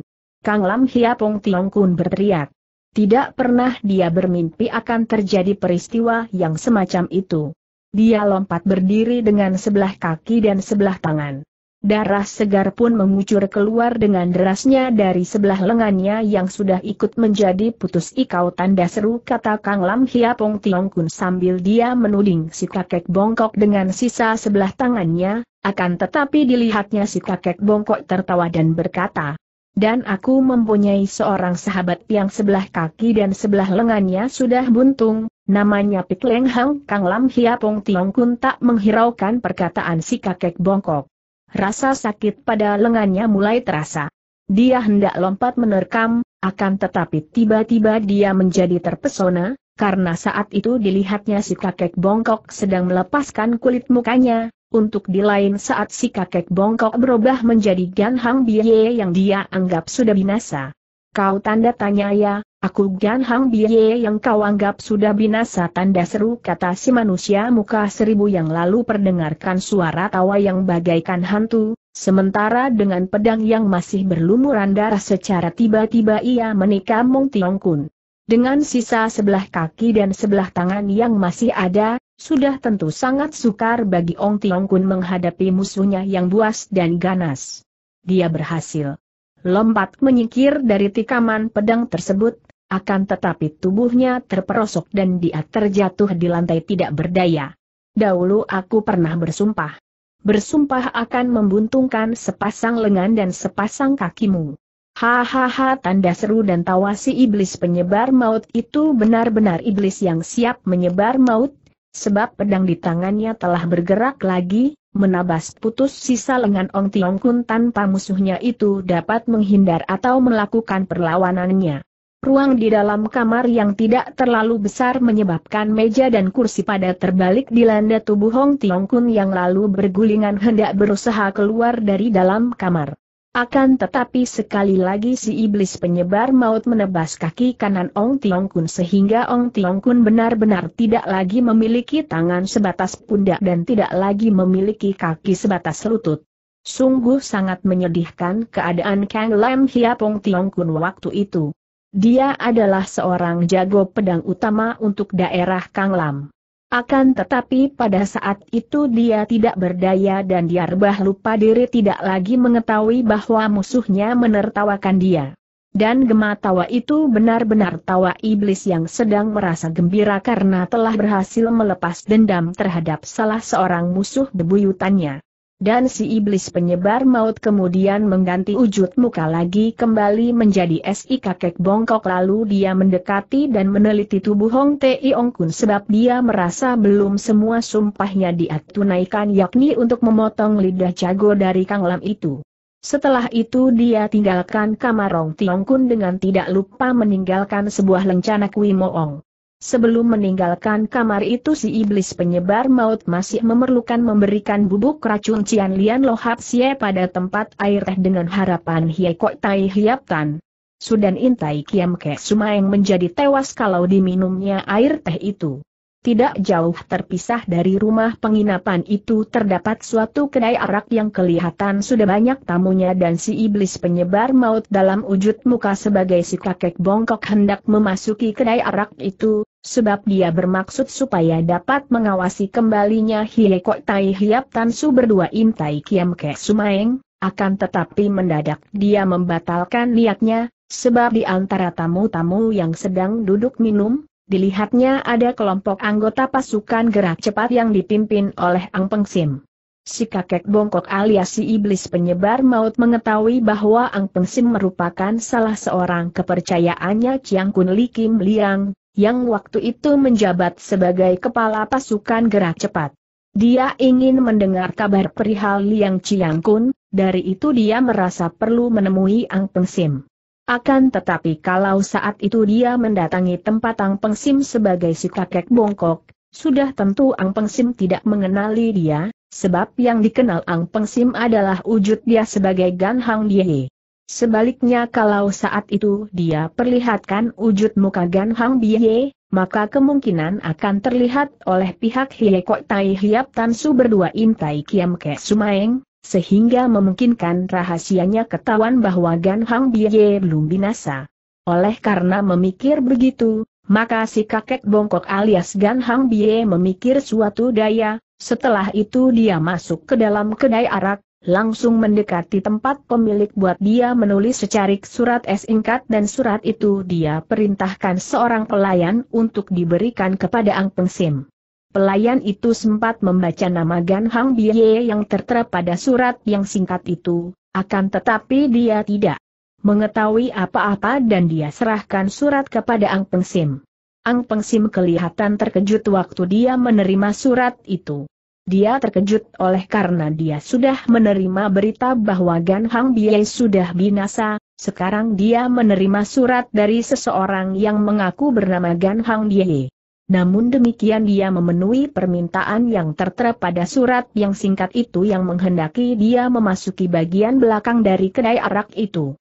Kang Lam Hiap Ong Tiong Kun berteriak. Tidak pernah dia bermimpi akan terjadi peristiwa yang semacam itu. Dia lompat berdiri dengan sebelah kaki dan sebelah tangan. Darah segar pun mengucur keluar dengan derasnya dari sebelah lengannya yang sudah ikut menjadi putus. "Ikau tanda seru," kata Kang Lam Hiapong Tiong Kun sambil dia menuding si kakek bongkok dengan sisa sebelah tangannya, akan tetapi dilihatnya si kakek bongkok tertawa dan berkata, "Dan aku mempunyai seorang sahabat yang sebelah kaki dan sebelah lengannya sudah buntung, namanya Pik Leng Hang." Kang Lam Hiapong Tiong Kun tak menghiraukan perkataan si kakek bongkok. Rasa sakit pada lengannya mulai terasa. Dia hendak lompat menerkam, akan tetapi tiba-tiba dia menjadi terpesona, karena saat itu dilihatnya si kakek bongkok sedang melepaskan kulit mukanya, untuk di lain saat si kakek bongkok berubah menjadi Ganhang Bia yang dia anggap sudah binasa. "Kau?" tanda tanya, "Ya, aku Ganhang Bia yang kau anggap sudah binasa." "Tanda seru," kata si manusia muka seribu yang lalu perdengarkan suara tawa yang bagaikan hantu, sementara dengan pedang yang masih berlumuran darah secara tiba-tiba ia menikam Ong Tiong Kun. Dengan sisa sebelah kaki dan sebelah tangan yang masih ada, sudah tentu sangat sukar bagi Ong Tiong Kun menghadapi musuhnya yang buas dan ganas. Dia berhasil lompat menyingkir dari tikaman pedang tersebut, akan tetapi tubuhnya terperosok dan dia terjatuh di lantai tidak berdaya. "Dahulu aku pernah bersumpah akan membuntungkan sepasang lengan dan sepasang kakimu. Hahaha." Tanda seru dan tawa si iblis penyebar maut itu benar-benar iblis yang siap menyebar maut, sebab pedang di tangannya telah bergerak lagi, menabas putus sisa lengan Ong Tiong Kun tanpa musuhnya itu dapat menghindar atau melakukan perlawanannya. Ruang di dalam kamar yang tidak terlalu besar menyebabkan meja dan kursi pada terbalik dilanda tubuh Ong Tiong Kun yang lalu bergulingan hendak berusaha keluar dari dalam kamar. Akan tetapi sekali lagi si iblis penyebar maut menebas kaki kanan Ong Tiong Kun sehingga Ong Tiong Kun benar-benar tidak lagi memiliki tangan sebatas pundak dan tidak lagi memiliki kaki sebatas lutut. Sungguh sangat menyedihkan keadaan Kang Lam Hiap Ong Tiong Kun waktu itu. Dia adalah seorang jago pedang utama untuk daerah Kang Lam. Akan tetapi pada saat itu dia tidak berdaya dan dia rebah lupa diri tidak lagi mengetahui bahwa musuhnya menertawakan dia. Dan gema tawa itu benar-benar tawa iblis yang sedang merasa gembira karena telah berhasil melepas dendam terhadap salah seorang musuh bebuyutannya. Dan si iblis penyebar maut kemudian mengganti wujud muka lagi kembali menjadi si kakek bongkok, lalu dia mendekati dan meneliti tubuh Ong Tiong Kun sebab dia merasa belum semua sumpahnya dia tunaikan, yakni untuk memotong lidah jago dari Kang Lam itu. Setelah itu dia tinggalkan kamar Ong Tiong Kun dengan tidak lupa meninggalkan sebuah lencana Kui Moong. Sebelum meninggalkan kamar itu si iblis penyebar maut masih memerlukan memberikan bubuk racun Cian Lian Lohap Sie pada tempat air teh dengan harapan Hiai Kok Tai Hiap Tan Sudan Intai Kiam Kek Sumaeng menjadi tewas kalau diminumnya air teh itu. Tidak jauh terpisah dari rumah penginapan itu terdapat suatu kedai arak yang kelihatan sudah banyak tamunya, dan si iblis penyebar maut dalam wujud muka sebagai si kakek bongkok hendak memasuki kedai arak itu, sebab dia bermaksud supaya dapat mengawasi kembalinya Hiai Kok Tai Hiap Tan Su berdua Intai Kiam Kek Sumaeng, akan tetapi mendadak dia membatalkan niatnya, sebab di antara tamu-tamu yang sedang duduk minum, dilihatnya ada kelompok anggota pasukan gerak cepat yang dipimpin oleh Ang Peng Sim. Si kakek bongkok alias si iblis penyebar maut mengetahui bahwa Ang Peng Sim merupakan salah seorang kepercayaannya Ciang Kun Li Kim Liang, yang waktu itu menjabat sebagai kepala pasukan gerak cepat. Dia ingin mendengar kabar perihal Liang Ciang Kun, dari itu dia merasa perlu menemui Ang Peng Sim. Akan tetapi kalau saat itu dia mendatangi tempat Ang Peng Sim sebagai si kakek bongkok, sudah tentu Ang Peng Sim tidak mengenali dia. Sebab yang dikenal Ang Peng Sim adalah wujud dia sebagai Ganhang Bia. Sebaliknya kalau saat itu dia perlihatkan wujud muka Ganhang Bia, maka kemungkinan akan terlihat oleh pihak Hie Kok Tai Hiap Tan Su berdua Intai Kiam Ke Sumaeng, sehingga memungkinkan rahasianya ketahuan bahwa Ganhang Bia belum binasa. Oleh karena memikir begitu, maka si kakek bongkok alias Ganhang Bia memikir suatu daya. Setelah itu dia masuk ke dalam kedai arak, langsung mendekati tempat pemilik buat dia menulis secarik surat singkat dan surat itu dia perintahkan seorang pelayan untuk diberikan kepada Ang Peng Sim. Pelayan itu sempat membaca nama Ganhang Bia yang tertera pada surat yang singkat itu, akan tetapi dia tidak mengetahui apa-apa dan dia serahkan surat kepada Ang Peng Sim. Ang Peng Sim kelihatan terkejut waktu dia menerima surat itu. Dia terkejut oleh karena dia sudah menerima berita bahwa Ganhang Bia sudah binasa, sekarang dia menerima surat dari seseorang yang mengaku bernama Ganhang Bia. Namun demikian dia memenuhi permintaan yang tertera pada surat yang singkat itu yang menghendaki dia memasuki bagian belakang dari kedai arak itu.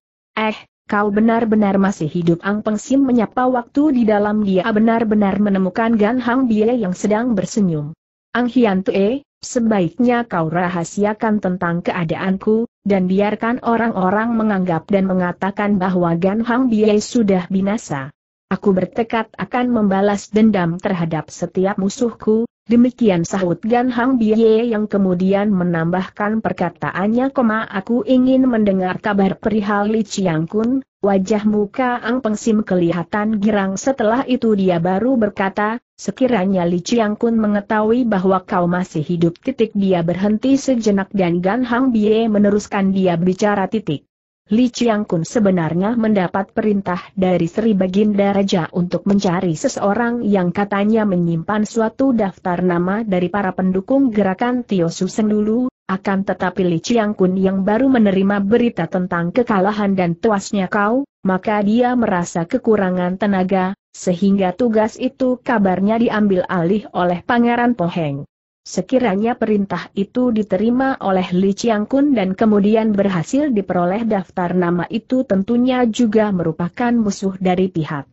Kau benar-benar masih hidup, Ang Peng Sim menyapa waktu di dalam dia benar-benar menemukan Ganhang Bia yang sedang bersenyum. Ang Hian Tue, sebaiknya kau rahasiakan tentang keadaanku, dan biarkan orang-orang menganggap dan mengatakan bahwa Ganhang Bia sudah binasa. Aku bertekad akan membalas dendam terhadap setiap musuhku, demikian sahut Ganhang Bia yang kemudian menambahkan perkataannya, aku ingin mendengar kabar perihal Li Ciang Kun. Wajah muka Ang Peng Sim kelihatan girang, setelah itu dia baru berkata, sekiranya Li Ciang Kun mengetahui bahwa kau masih hidup. Dia berhenti sejenak dan Ganhang Bia meneruskan dia berbicara. Li Ciang Kun sebenarnya mendapat perintah dari Sri Baginda Raja untuk mencari seseorang yang katanya menyimpan suatu daftar nama dari para pendukung gerakan Tio Susen dulu, akan tetapi Li Ciang Kun yang baru menerima berita tentang kekalahan dan tuasnya kau, maka dia merasa kekurangan tenaga, sehingga tugas itu kabarnya diambil alih oleh Pangeran Poheng. Sekiranya perintah itu diterima oleh Li Ciang Kun dan kemudian berhasil diperoleh daftar nama itu, tentunya juga merupakan musuh dari pihak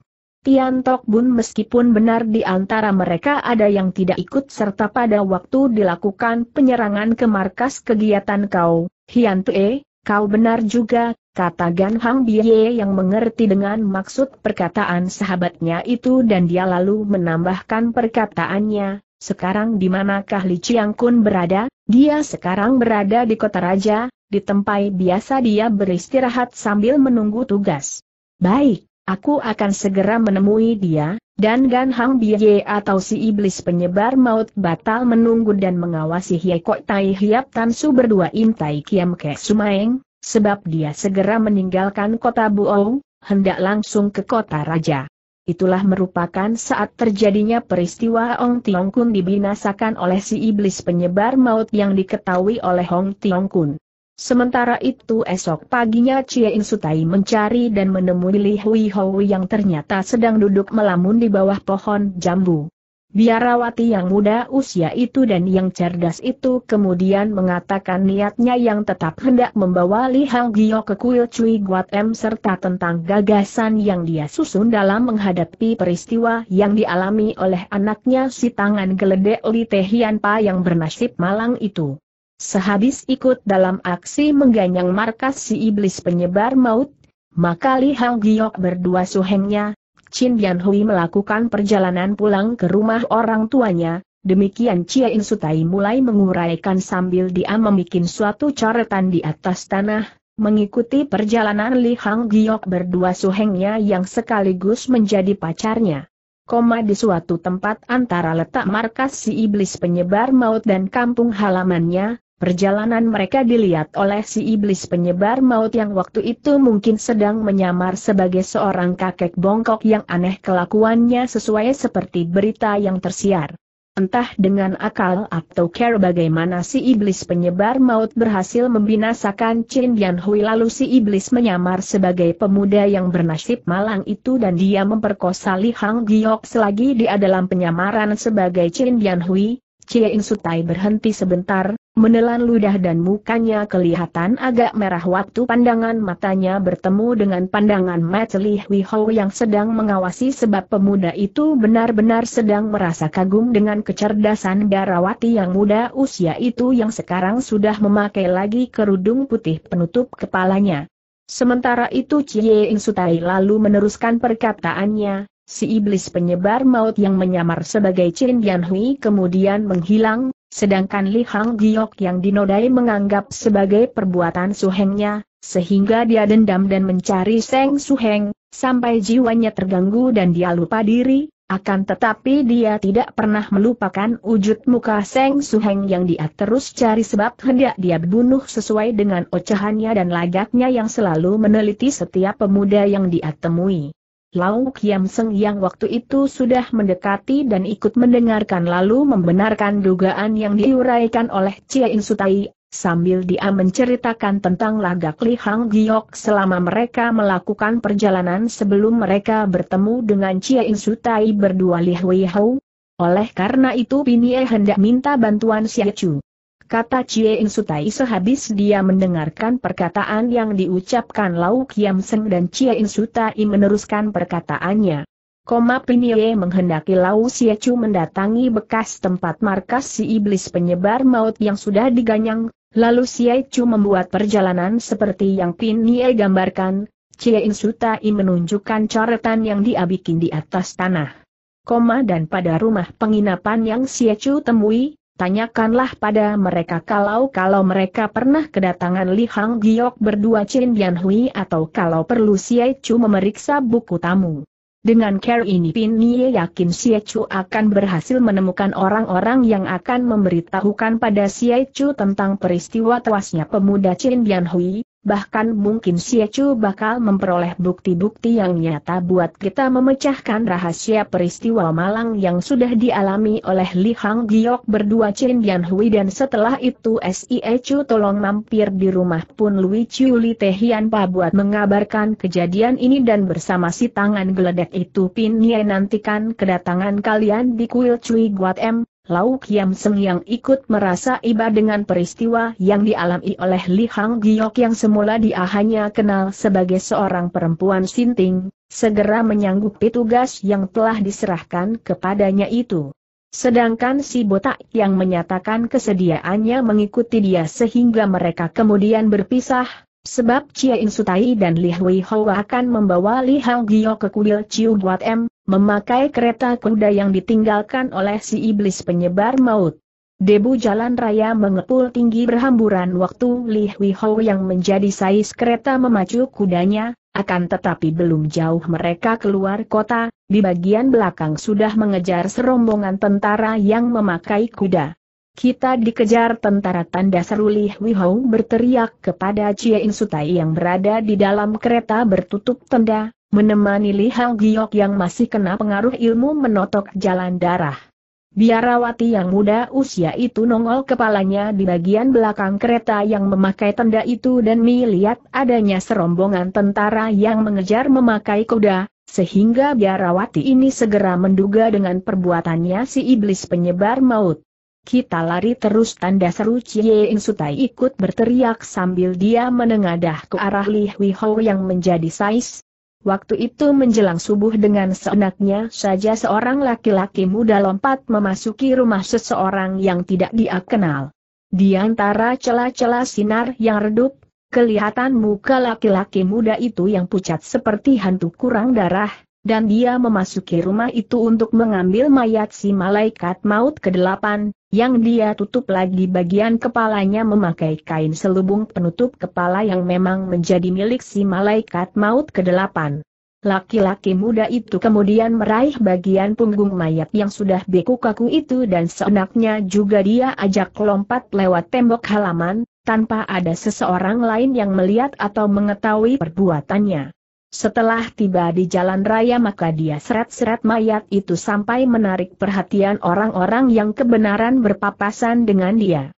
Tiantok Bun, meskipun benar di antara mereka ada yang tidak ikut serta pada waktu dilakukan penyerangan ke markas kegiatan kau. Hian Tue, kau benar juga, kata Ganhang Bia yang mengerti dengan maksud perkataan sahabatnya itu dan dia lalu menambahkan perkataannya. Sekarang di manakah Li Ciang Kun berada? Dia sekarang berada di Kota Raja, di tempat biasa dia beristirahat sambil menunggu tugas. Baik, aku akan segera menemui dia, dan Ganhang Bia atau si iblis penyebar maut batal menunggu dan mengawasi Hie Kok Tai Hiap Tan Su berdua Intai Kiam Ke Sumaeng, sebab dia segera meninggalkan Kota Bu Ong, hendak langsung ke Kota Raja. Itulah merupakan saat terjadinya peristiwa Hong Tiong Kun dibinasakan oleh si iblis penyebar maut yang diketahui oleh Hong Tiong Kun. Sementara itu esok paginya Cia Insutai mencari dan menemui Li Hui Hou yang ternyata sedang duduk melamun di bawah pohon jambu. Biarawati yang muda usia itu dan yang cerdas itu kemudian mengatakan niatnya yang tetap hendak membawa Li Hang Giyok ke kuil Cui Guat M serta tentang gagasan yang dia susun dalam menghadapi peristiwa yang dialami oleh anaknya si tangan geledek Li Tehianpa yang bernasib malang itu. Sehabis ikut dalam aksi mengganyang markas si iblis penyebar maut, maka Li Hang Giyok berdua suhengnya, Chin Bianhui melakukan perjalanan pulang ke rumah orang tuanya. Demikian Cia Insutai mulai menguraikan sambil dia membuat suatu coretan di atas tanah, mengikuti perjalanan Li Hang Giyok berdua suhengnya yang sekaligus menjadi pacarnya. Di suatu tempat antara letak markas si iblis penyebar maut dan kampung halamannya, Perjalanan mereka dilihat oleh si iblis penyebar maut yang waktu itu mungkin sedang menyamar sebagai seorang kakek bongkok yang aneh kelakuannya sesuai seperti berita yang tersiar. Entah dengan akal atau care bagaimana si iblis penyebar maut berhasil membinasakan Chin Bianhui, lalu si iblis menyamar sebagai pemuda yang bernasib malang itu dan dia memperkosa Li Hang Giyok selagi dia dalam penyamaran sebagai Chin Bianhui. Cia Insutai berhenti sebentar, menelan ludah dan mukanya kelihatan agak merah waktu pandangan matanya bertemu dengan pandangan mata Li Hui Hou yang sedang mengawasi, sebab pemuda itu benar-benar sedang merasa kagum dengan kecerdasan Darawati yang muda usia itu yang sekarang sudah memakai lagi kerudung putih penutup kepalanya. Sementara itu Cia Insutai lalu meneruskan perkataannya. Si iblis penyebar maut yang menyamar sebagai Chin Bianhui kemudian menghilang, sedangkan Li Hang Giyok yang dinodai menganggap sebagai perbuatan suhengnya, sehingga dia dendam dan mencari Seng Suheng, sampai jiwanya terganggu dan dia lupa diri, akan tetapi dia tidak pernah melupakan wujud muka Seng Suheng yang dia terus cari sebab hendak dia bunuh sesuai dengan ocehannya dan lagaknya yang selalu meneliti setiap pemuda yang dia temui. Lau Kiam Seng yang waktu itu sudah mendekati dan ikut mendengarkan lalu membenarkan dugaan yang diuraikan oleh Cia Insutai, sambil dia menceritakan tentang lagak Li Hang Giyok selama mereka melakukan perjalanan sebelum mereka bertemu dengan Cia Insutai berdua Li Hui Hou. Oleh karena itu Pinie hendak minta bantuan Sia Chu, kata Cia Insutai sehabis dia mendengarkan perkataan yang diucapkan Lau Kiam Seng, dan Cia Insutai meneruskan perkataannya. Pinye menghendaki Lau Sia Chu mendatangi bekas tempat markas si iblis penyebar maut yang sudah diganyang, lalu Sia Chu membuat perjalanan seperti yang Pinye gambarkan. Cia Insutai menunjukkan coretan yang dia bikin di atas tanah. Dan pada rumah penginapan yang Sia Chu temui, tanyakanlah pada mereka kalau mereka pernah kedatangan Li Hang Giyok berdua Chin Bianhui atau kalau perlu Sia Chu memeriksa buku tamu. Dengan care ini Pin Nie yakin Sia Chu akan berhasil menemukan orang-orang yang akan memberitahukan pada Sia Chu tentang peristiwa tewasnya pemuda Chin Bianhui, bahkan mungkin Sia Chu bakal memperoleh bukti-bukti yang nyata buat kita memecahkan rahasia peristiwa malang yang sudah dialami oleh Li Hang Giyok berdua Chin Bianhui. Dan setelah itu Sia Chu tolong mampir di rumah Pun Lui Chiu Li Tehian Pa buat mengabarkan kejadian ini, dan bersama si tangan geledek itu Pin Nie nantikan kedatangan kalian di kuil Cui Guat M. Lau Kiam Seng yang ikut merasa iba dengan peristiwa yang dialami oleh Li Hang Giyok yang semula dia hanya kenal sebagai seorang perempuan sinting, segera menyanggupi tugas yang telah diserahkan kepadanya itu. Sedangkan si botak yang menyatakan kesediaannya mengikuti dia sehingga mereka kemudian berpisah, sebab Cia Insutai dan Li Hui Hou akan membawa Li Hang Giyok ke kuil Ciu Guat M, memakai kereta kuda yang ditinggalkan oleh si iblis penyebar maut. Debu jalan raya mengepul tinggi berhamburan waktu Li Hui Hou yang menjadi sais kereta memacu kudanya, akan tetapi belum jauh mereka keluar kota, di bagian belakang sudah mengejar serombongan tentara yang memakai kuda. "Kita dikejar tentara!" tanda seru Li Hui Hou berteriak kepada Cia Insutai yang berada di dalam kereta bertutup tenda, menemani Li Hang Giyok yang masih kena pengaruh ilmu menotok jalan darah. Biarawati yang muda usia itu nongol kepalanya di bagian belakang kereta yang memakai tenda itu dan melihat adanya serombongan tentara yang mengejar memakai kuda, sehingga biarawati ini segera menduga dengan perbuatannya si iblis penyebar maut. "Kita lari terus!" tanda seru Cie Insutai ikut berteriak sambil dia menengadah ke arah Li Hui Hou yang menjadi sais. Waktu itu menjelang subuh, dengan seenaknya saja seorang laki-laki muda lompat memasuki rumah seseorang yang tidak dia kenal. Di antara celah-celah sinar yang redup, kelihatan muka laki-laki muda itu yang pucat seperti hantu kurang darah, dan dia memasuki rumah itu untuk mengambil mayat si malaikat maut ke-8, yang dia tutup lagi bagian kepalanya memakai kain selubung penutup kepala yang memang menjadi milik si malaikat maut ke-8. Laki-laki muda itu kemudian meraih bagian punggung mayat yang sudah beku kaku itu dan seenaknya juga dia ajak lompat lewat tembok halaman, tanpa ada seseorang lain yang melihat atau mengetahui perbuatannya. Setelah tiba di jalan raya maka dia seret-seret mayat itu sampai menarik perhatian orang-orang yang kebenaran berpapasan dengan dia.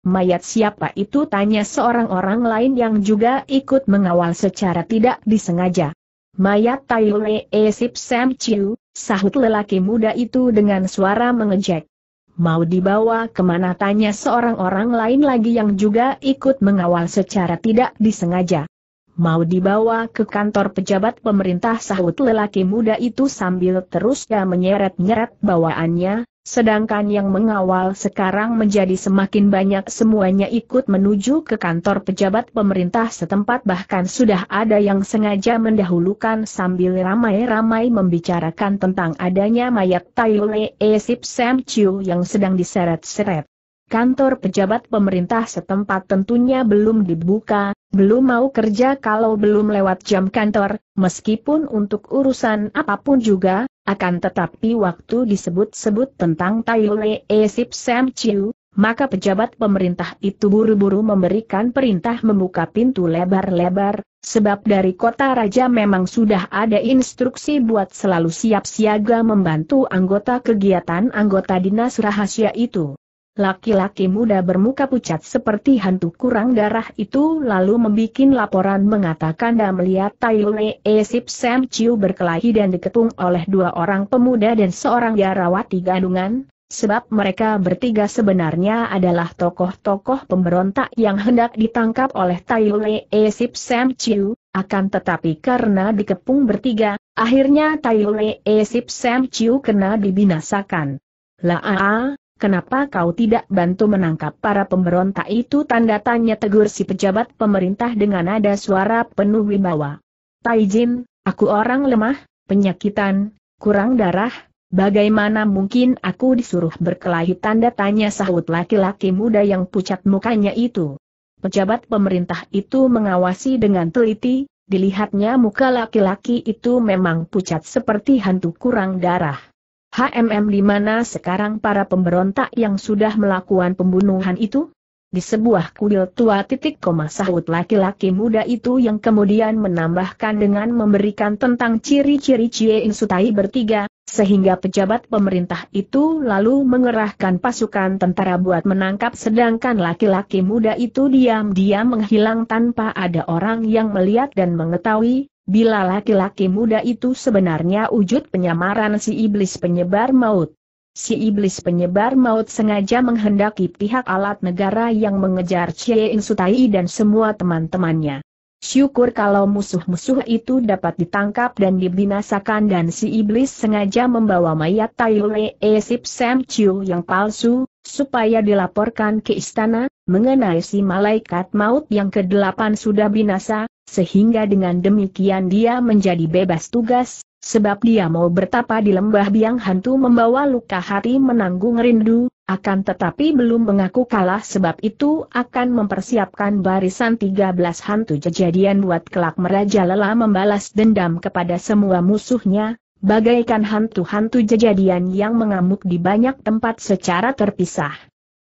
Mayat siapa itu? Tanya seorang orang lain yang juga ikut mengawal secara tidak disengaja. Mayat Tai Lee Sip Sam Chiu, sahut lelaki muda itu dengan suara mengejek. Mau dibawa kemana? Tanya seorang orang lain lagi yang juga ikut mengawal secara tidak disengaja. Mau dibawa ke kantor pejabat pemerintah, sahut lelaki muda itu sambil terus dia menyeret-nyeret bawaannya, sedangkan yang mengawal sekarang menjadi semakin banyak, semuanya ikut menuju ke kantor pejabat pemerintah setempat, bahkan sudah ada yang sengaja mendahulukan sambil ramai-ramai membicarakan tentang adanya mayat Tai Lee Sip Sam Chiu yang sedang diseret-seret. Kantor pejabat pemerintah setempat tentunya belum dibuka, belum mau kerja kalau belum lewat jam kantor, meskipun untuk urusan apapun juga, akan tetapi waktu disebut-sebut tentang Tai Lee Sip Sam Chiu, maka pejabat pemerintah itu buru-buru memberikan perintah membuka pintu lebar-lebar, sebab dari Kota Raja memang sudah ada instruksi buat selalu siap siaga membantu anggota kegiatan anggota dinas rahasia itu. Laki-laki muda bermuka pucat seperti hantu kurang darah itu lalu membuat laporan mengatakan dia melihat Tai Lee Sip Sam Chiu berkelahi dan diketung oleh dua orang pemuda dan seorang biarawati gadungan, sebab mereka bertiga sebenarnya adalah tokoh-tokoh pemberontak yang hendak ditangkap oleh Tai Lee Sip Sam Chiu, akan tetapi karena dikepung bertiga, akhirnya Tai Lee Sip Sam Chiu kena dibinasakan. Kenapa kau tidak bantu menangkap para pemberontak itu? Tanda tanya, tegur si pejabat pemerintah dengan nada suara penuh wibawa. Tai Jin, aku orang lemah, penyakitan, kurang darah, bagaimana mungkin aku disuruh berkelahi? Tanda tanya, sahut laki-laki muda yang pucat mukanya itu. Pejabat pemerintah itu mengawasi dengan teliti, dilihatnya muka laki-laki itu memang pucat seperti hantu kurang darah. Di mana sekarang para pemberontak yang sudah melakukan pembunuhan itu? Di sebuah kuil tua ... sahut laki-laki muda itu yang kemudian menambahkan dengan memberikan tentang ciri-ciri Cia Insutai bertiga, sehingga pejabat pemerintah itu lalu mengerahkan pasukan tentara buat menangkap, sedangkan laki-laki muda itu diam-diam menghilang tanpa ada orang yang melihat dan mengetahui. Bila laki-laki muda itu sebenarnya wujud penyamaran si iblis penyebar maut. Si iblis penyebar maut sengaja menghendaki pihak alat negara yang mengejar Cia Insutai dan semua teman-temannya. Syukur kalau musuh-musuh itu dapat ditangkap dan dibinasakan, dan si iblis sengaja membawa mayat Tai Lee Sip Sam Chiu yang palsu, supaya dilaporkan ke istana, mengenai si malaikat maut yang ke-8 sudah binasa, sehingga dengan demikian dia menjadi bebas tugas, sebab dia mau bertapa di lembah biang hantu membawa luka hati menanggung rindu, akan tetapi belum mengaku kalah, sebab itu akan mempersiapkan barisan 13 hantu jejadian buat kelak merajalela membalas dendam kepada semua musuhnya, bagaikan hantu-hantu jejadian yang mengamuk di banyak tempat secara terpisah.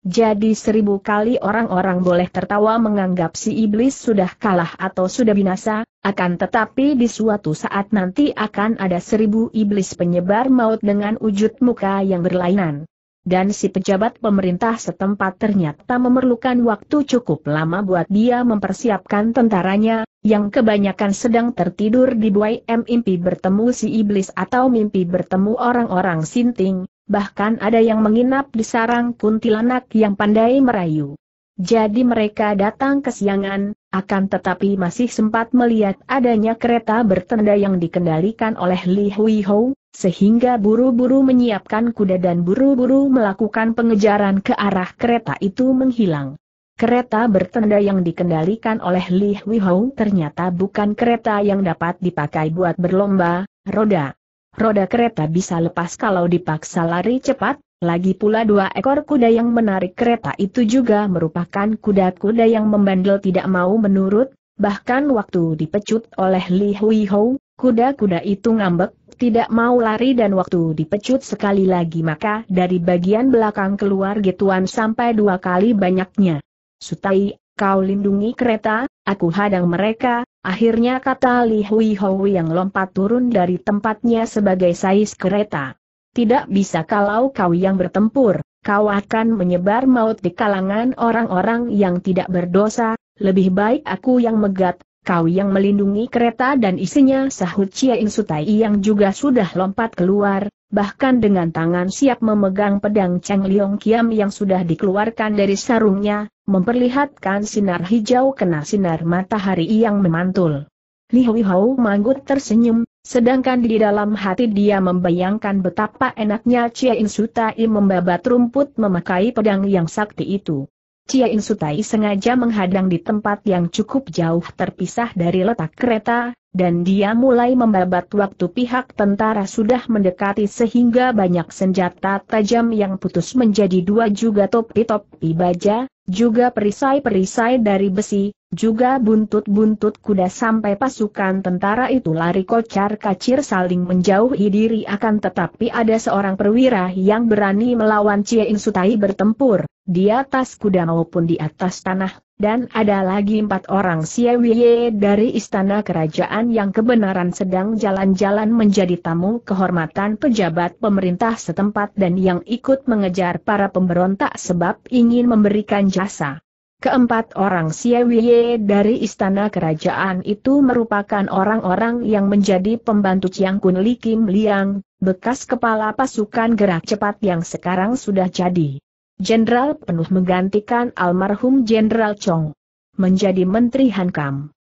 Jadi 1000 kali orang-orang boleh tertawa menganggap si iblis sudah kalah atau sudah binasa, akan tetapi di suatu saat nanti akan ada 1000 iblis penyebar maut dengan wujud muka yang berlainan. Dan si pejabat pemerintah setempat ternyata memerlukan waktu cukup lama buat dia mempersiapkan tentaranya, yang kebanyakan sedang tertidur di buai mimpi bertemu si iblis atau mimpi bertemu orang-orang sinting. Bahkan ada yang menginap di sarang kuntilanak yang pandai merayu. Jadi mereka datang kesiangan, akan tetapi masih sempat melihat adanya kereta bertenda yang dikendalikan oleh Li Hui Hou, sehingga buru-buru menyiapkan kuda dan buru-buru melakukan pengejaran ke arah kereta itu menghilang. Kereta bertenda yang dikendalikan oleh Li Hui Hou ternyata bukan kereta yang dapat dipakai buat berlomba, roda kereta bisa lepas kalau dipaksa lari cepat, lagi pula 2 ekor kuda yang menarik kereta itu juga merupakan kuda-kuda yang membandel tidak mau menurut, bahkan waktu dipecut oleh Li Hui Hou, Kuda-kuda itu ngambek, tidak mau lari dan waktu dipecut sekali lagi maka dari bagian belakang keluar gituan sampai 2 kali banyaknya. Sutai, kau lindungi kereta, aku hadang mereka, akhirnya kata Li Hui Hou yang lompat turun dari tempatnya sebagai sais kereta. Tidak bisa kalau kau yang bertempur, kau akan menyebar maut di kalangan orang-orang yang tidak berdosa, lebih baik aku yang megat. Kau yang melindungi kereta dan isinya, sahut Cia Insutai yang juga sudah lompat keluar, bahkan dengan tangan siap memegang pedang Cheng Liong Kiam yang sudah dikeluarkan dari sarungnya, memperlihatkan sinar hijau kena sinar matahari yang memantul. Li Hui Hou manggut tersenyum, sedangkan di dalam hati dia membayangkan betapa enaknya Cia Insutai membabat rumput memakai pedang yang sakti itu. Cia Insutai sengaja menghadang di tempat yang cukup jauh terpisah dari letak kereta, dan dia mulai membabat waktu pihak tentara sudah mendekati sehingga banyak senjata tajam yang putus menjadi 2 juga topi-topi baja, juga perisai-perisai dari besi, juga buntut-buntut kuda sampai pasukan tentara itu lari kocar-kacir saling menjauhi diri akan tetapi ada seorang perwira yang berani melawan Cia Insutai bertempur. Di atas kuda maupun di atas tanah, dan ada lagi 4 orang Siawiye dari istana kerajaan yang kebenaran sedang jalan-jalan menjadi tamu kehormatan pejabat pemerintah setempat dan yang ikut mengejar para pemberontak sebab ingin memberikan jasa. Ke-4 orang Siawiye dari istana kerajaan itu merupakan orang-orang yang menjadi pembantu Ciang Kun Li Kim Liang, bekas kepala pasukan gerak cepat yang sekarang sudah jadi Jenderal penuh menggantikan almarhum Jenderal Chong menjadi Menteri Hankam.